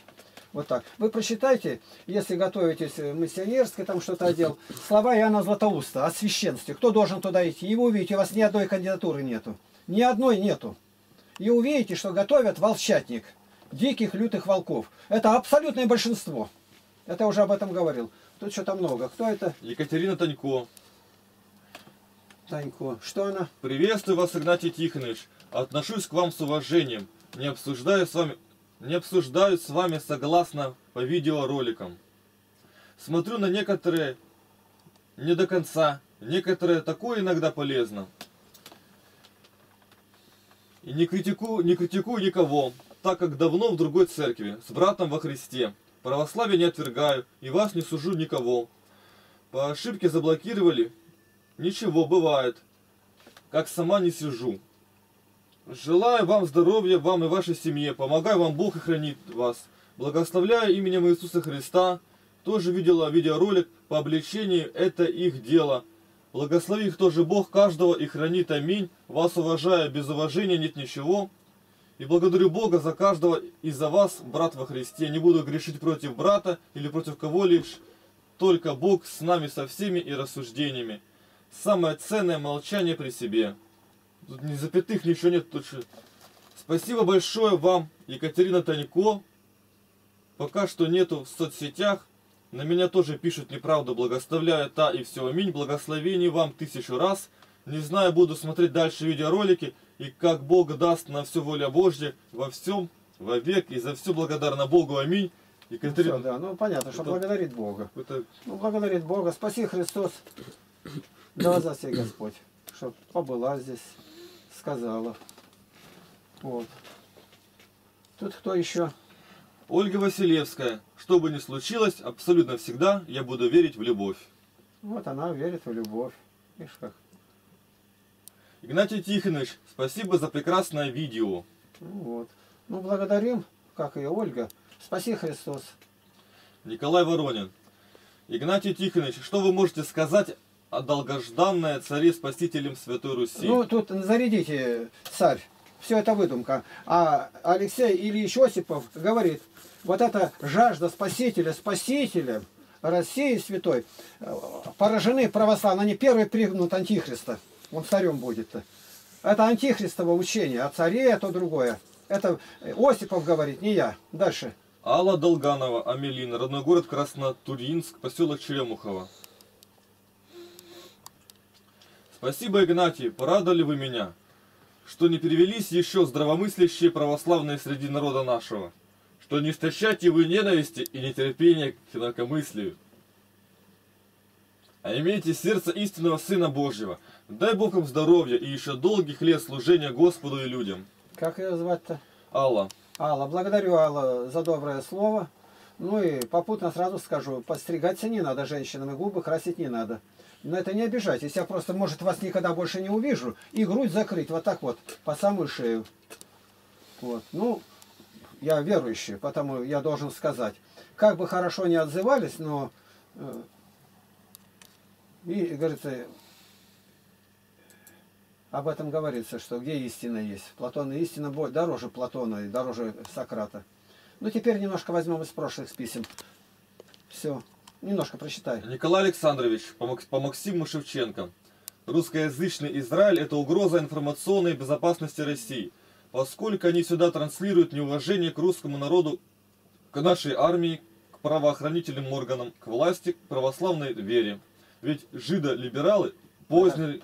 Вот так. Вы прочитайте, если готовитесь миссионерский, там что-то отдел, слова Иоанна Златоуста о священстве. Кто должен туда идти? И вы увидите, у вас ни одной кандидатуры нету. Ни одной нету. И увидите, что готовят волчатник. Диких, лютых волков. Это абсолютное большинство. Это уже об этом говорил. Тут что-то много. Кто это? Екатерина Танько. Танько. Что она? Приветствую вас, Игнатий Тихонович. Отношусь к вам с уважением. Не обсуждаю с вами согласно по видеороликам. Смотрю на некоторые не до конца. Некоторые такое иногда полезно. И не критикую никого, так как давно в другой церкви, с братом во Христе. Православие не отвергаю и вас не сужу никого. По ошибке заблокировали. Ничего, бывает. Как сама не сижу. Желаю вам здоровья, вам и вашей семье. Помогай вам Бог и хранит вас. Благословляю именем Иисуса Христа. Тоже видела видеоролик по обличению. Это их дело. Благослови их тоже Бог каждого и хранит. Аминь. Вас уважаю. Без уважения нет ничего. И благодарю Бога за каждого и за вас, брат во Христе. Не буду грешить против брата или против кого-либо. Только Бог с нами со всеми и рассуждениями. Самое ценное молчание при себе. Тут ни запятых, ничего нет. Тут же... Спасибо большое вам, Екатерина Танько. Пока что нету в соцсетях. На меня тоже пишут неправду. Благословляю та и все. Аминь. Благословений вам 1000 раз. Не знаю, буду смотреть дальше видеоролики. И как Бог даст на все воля Божья. Во всем, вовек. И за все благодарна Богу. Аминь. Екатерина... Ну, все, да. Ну понятно, что это... благодарит Бога. Это... Ну, благодарит Бога. Спаси, Христос. Да, за всех Господь. Чтоб побыла здесь. Сказала. Вот. Тут кто еще? Ольга Василевская. Что бы ни случилось, абсолютно всегда я буду верить в любовь. Вот она верит в любовь. Видишь как? Игнатий Тихонович, спасибо за прекрасное видео. Ну, вот. Ну, благодарим, как ее, Ольга. Спаси, Христос. Николай Воронин. Игнатий Тихонович, что вы можете сказать о долгожданное царе-спасителем Святой Руси? Ну, тут зарядите царь. Все это выдумка. А Алексей Ильич Осипов говорит, вот эта жажда спасителя России святой, поражены православные. Они первые пригнут антихриста. Он царем будет-то. Это антихристово учение, а царе это другое. Это Осипов говорит, не я. Дальше. Алла Долганова, Амелина, родной город Краснотуринск, поселок Черемухово. Спасибо, Игнатий, порадовали вы меня, что не перевелись еще здравомыслящие православные среди народа нашего, что не истощайте вы ненависти и нетерпения к инакомыслию, а имейте сердце истинного Сына Божьего. Дай Бог им здоровья и еще долгих лет служения Господу и людям. Как ее звать-то? Алла. Алла. Благодарю, Алла, за доброе слово. Ну и попутно сразу скажу, подстригаться не надо женщинам и губы красить не надо. Но это не обижайтесь, я просто, может, вас никогда больше не увижу, и грудь закрыть вот так вот, по самую шею. Вот. Ну, я верующий, потому я должен сказать. Как бы хорошо не отзывались, но, и, говорится, об этом говорится, что где истина есть. Платон и истина дороже Платона и дороже Сократа. Ну, теперь немножко возьмем из прошлых писем. Все. Немножко прочитай. Николай Александрович, по Максиму Шевченко. Русскоязычный Израиль – это угроза информационной безопасности России, поскольку они сюда транслируют неуважение к русскому народу, к нашей армии, к правоохранительным органам, к власти, к православной вере. Ведь жидо-либералы Познер,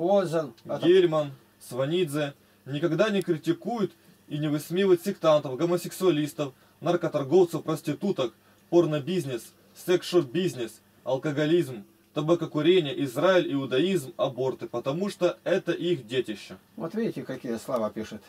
Гельман, Сванидзе никогда не критикуют и не высмеивают сектантов, гомосексуалистов, наркоторговцев, проституток, порнобизнес, секс-шоп-бизнес, алкоголизм, табакокурение, Израиль, иудаизм, аборты, потому что это их детище. Вот видите, какие слова пишет.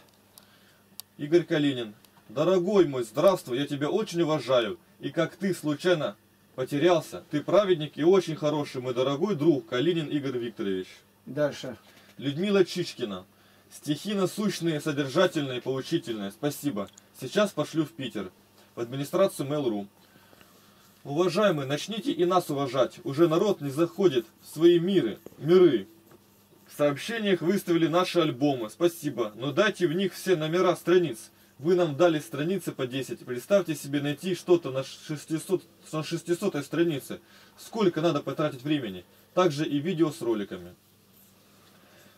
Игорь Калинин. Дорогой мой, здравствуй, я тебя очень уважаю. И как ты случайно потерялся, ты праведник и очень хороший мой дорогой друг Калинин Игорь Викторович. Дальше. Людмила Чичкина. Стихи насущные, содержательные, поучительные. Спасибо. Сейчас пошлю в Питер. В администрацию Mail.ru. Уважаемые, начните и нас уважать. Уже народ не заходит в свои миры. В сообщениях выставили наши альбомы. Спасибо. Но дайте в них все номера страниц. Вы нам дали страницы по 10. Представьте себе найти что-то на 600-й странице. Сколько надо потратить времени. Также и видео с роликами.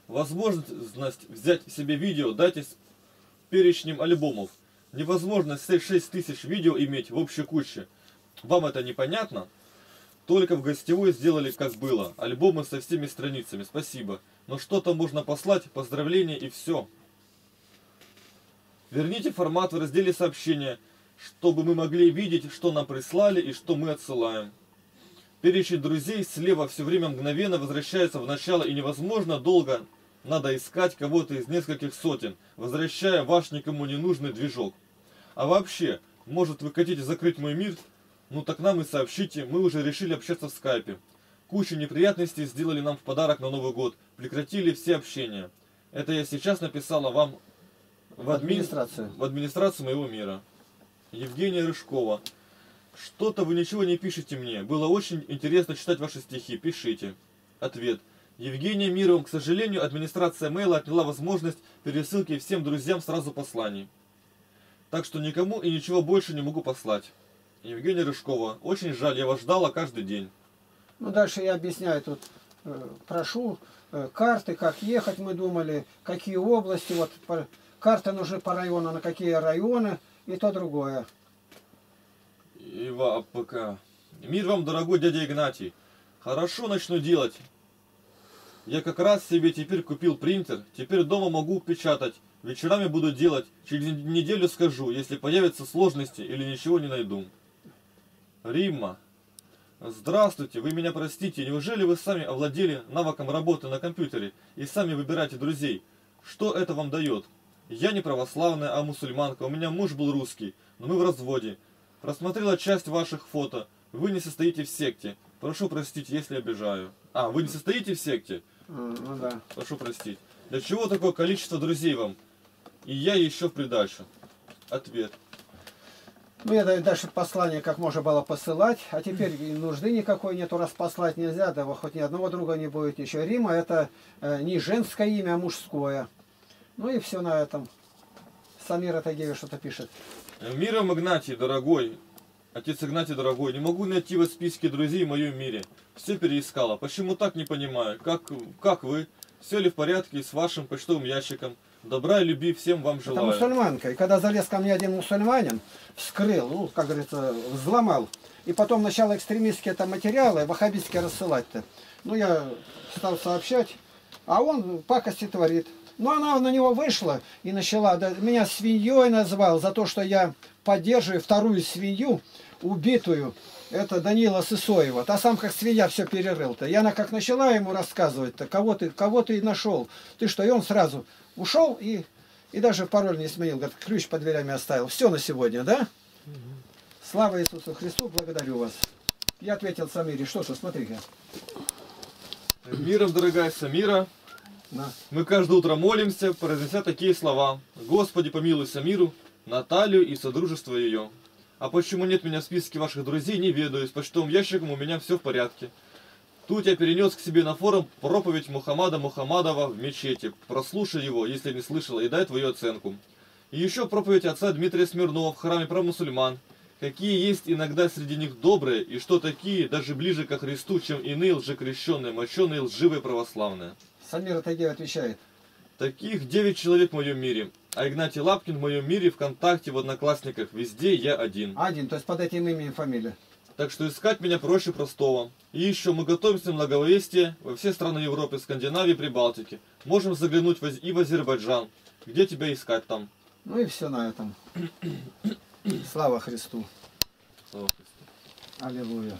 Возможность взять себе видео дайте с перечнем альбомов. Невозможно 6000 видео иметь в общей куче. Вам это непонятно? Только в гостевой сделали как было. Альбомы со всеми страницами. Спасибо. Но что-то можно послать, поздравления и все. Верните формат в разделе сообщения, чтобы мы могли видеть, что нам прислали и что мы отсылаем. Перечень друзей слева все время мгновенно возвращается в начало, и невозможно долго надо искать кого-то из нескольких сотен, возвращая ваш никому не нужный движок. А вообще, может вы хотите закрыть мой мир? Ну так нам и сообщите, мы уже решили общаться в скайпе. Кучу неприятностей сделали нам в подарок на Новый год, прекратили все общения. Это я сейчас написала вам... В администрацию моего мира. Евгения Рыжкова. Что-то вы ничего не пишете мне. Было очень интересно читать ваши стихи. Пишите. Ответ. Евгения Мировым. К сожалению, администрация мейла отняла возможность пересылки всем друзьям сразу посланий. Так что никому и ничего больше не могу послать. Евгения Рыжкова. Очень жаль, я вас ждала каждый день. Ну дальше я объясняю тут. Прошу карты, как ехать мы думали, какие области. Вот карты нужны по району, на какие районы и то другое. Ива, пока. Мир вам, дорогой дядя Игнатий. Хорошо начну делать. Я как раз себе теперь купил принтер. Теперь дома могу печатать. Вечерами буду делать. Через неделю скажу, если появятся сложности или ничего не найду. Римма. Здравствуйте, вы меня простите. Неужели вы сами овладели навыком работы на компьютере и сами выбираете друзей? Что это вам дает? Я не православная, а мусульманка. У меня муж был русский, но мы в разводе. Просмотрела часть ваших фото. Вы не состоите в секте. Прошу простить, если обижаю. А, вы не состоите в секте? Ну да. Прошу простить. Для чего такое количество друзей вам? И я еще в придачу. Ответ. Ну я дальше послание как можно было посылать. А теперь нужды никакой нету, раз послать нельзя. Да хоть ни одного друга не будет еще. Рима это не женское имя, а мужское. Ну и все на этом. Самир Атагеев что-то пишет. Миром, Игнатий, дорогой. Отец Игнатий, дорогой. Не могу найти в списке друзей в моем мире. Все переискала. Почему так, не понимаю. Как вы? Все ли в порядке с вашим почтовым ящиком? Добра и любви всем вам желаю. Это мусульманка. И когда залез ко мне один мусульманин, вскрыл, ну, как говорится, взломал. И потом начало экстремистские там материалы, ваххабистские рассылать-то. Ну я стал сообщать. А он пакости творит. Но она на него вышла и начала, да, меня свиньей назвал за то, что я поддерживаю вторую свинью, убитую, это Данила Сысоева. Та сам как свинья все перерыл-то. И она как начала ему рассказывать-то, кого ты нашел, ты что, и он сразу ушел и даже пароль не сменил, говорит, ключ под дверями оставил. Все на сегодня, да? Угу. Слава Иисусу Христу, благодарю вас. Я ответил Самире, что-то, смотри-ка. Миром, дорогая Самира. Да. Мы каждое утро молимся, произнеся такие слова. Господи, помилуй Самиру, Наталью и содружество ее. А почему нет меня в списке ваших друзей, не ведаю. С почтовым ящиком у меня все в порядке. Тут я перенес к себе на форум проповедь Мухаммада Мухаммадова в мечети. Прослушай его, если не слышала, и дай твою оценку. И еще проповедь отца Дмитрия Смирнова в храме про мусульман. Какие есть иногда среди них добрые, и что такие даже ближе ко Христу, чем иные лжекрещенные, моченые, лживые православные. Самир Атагеев отвечает. Таких 9 человек в моем мире. А Игнатий Лапкин в моем мире, ВКонтакте, в Одноклассниках. Везде я один. Один, то есть под этим именем фамилия. Так что искать меня проще простого. И еще мы готовимся в благовестие во все страны Европы, Скандинавии, Прибалтики. Можем заглянуть и в Азербайджан. Где тебя искать там? Ну и все на этом. Слава Христу. Слава Христу. Аллилуйя.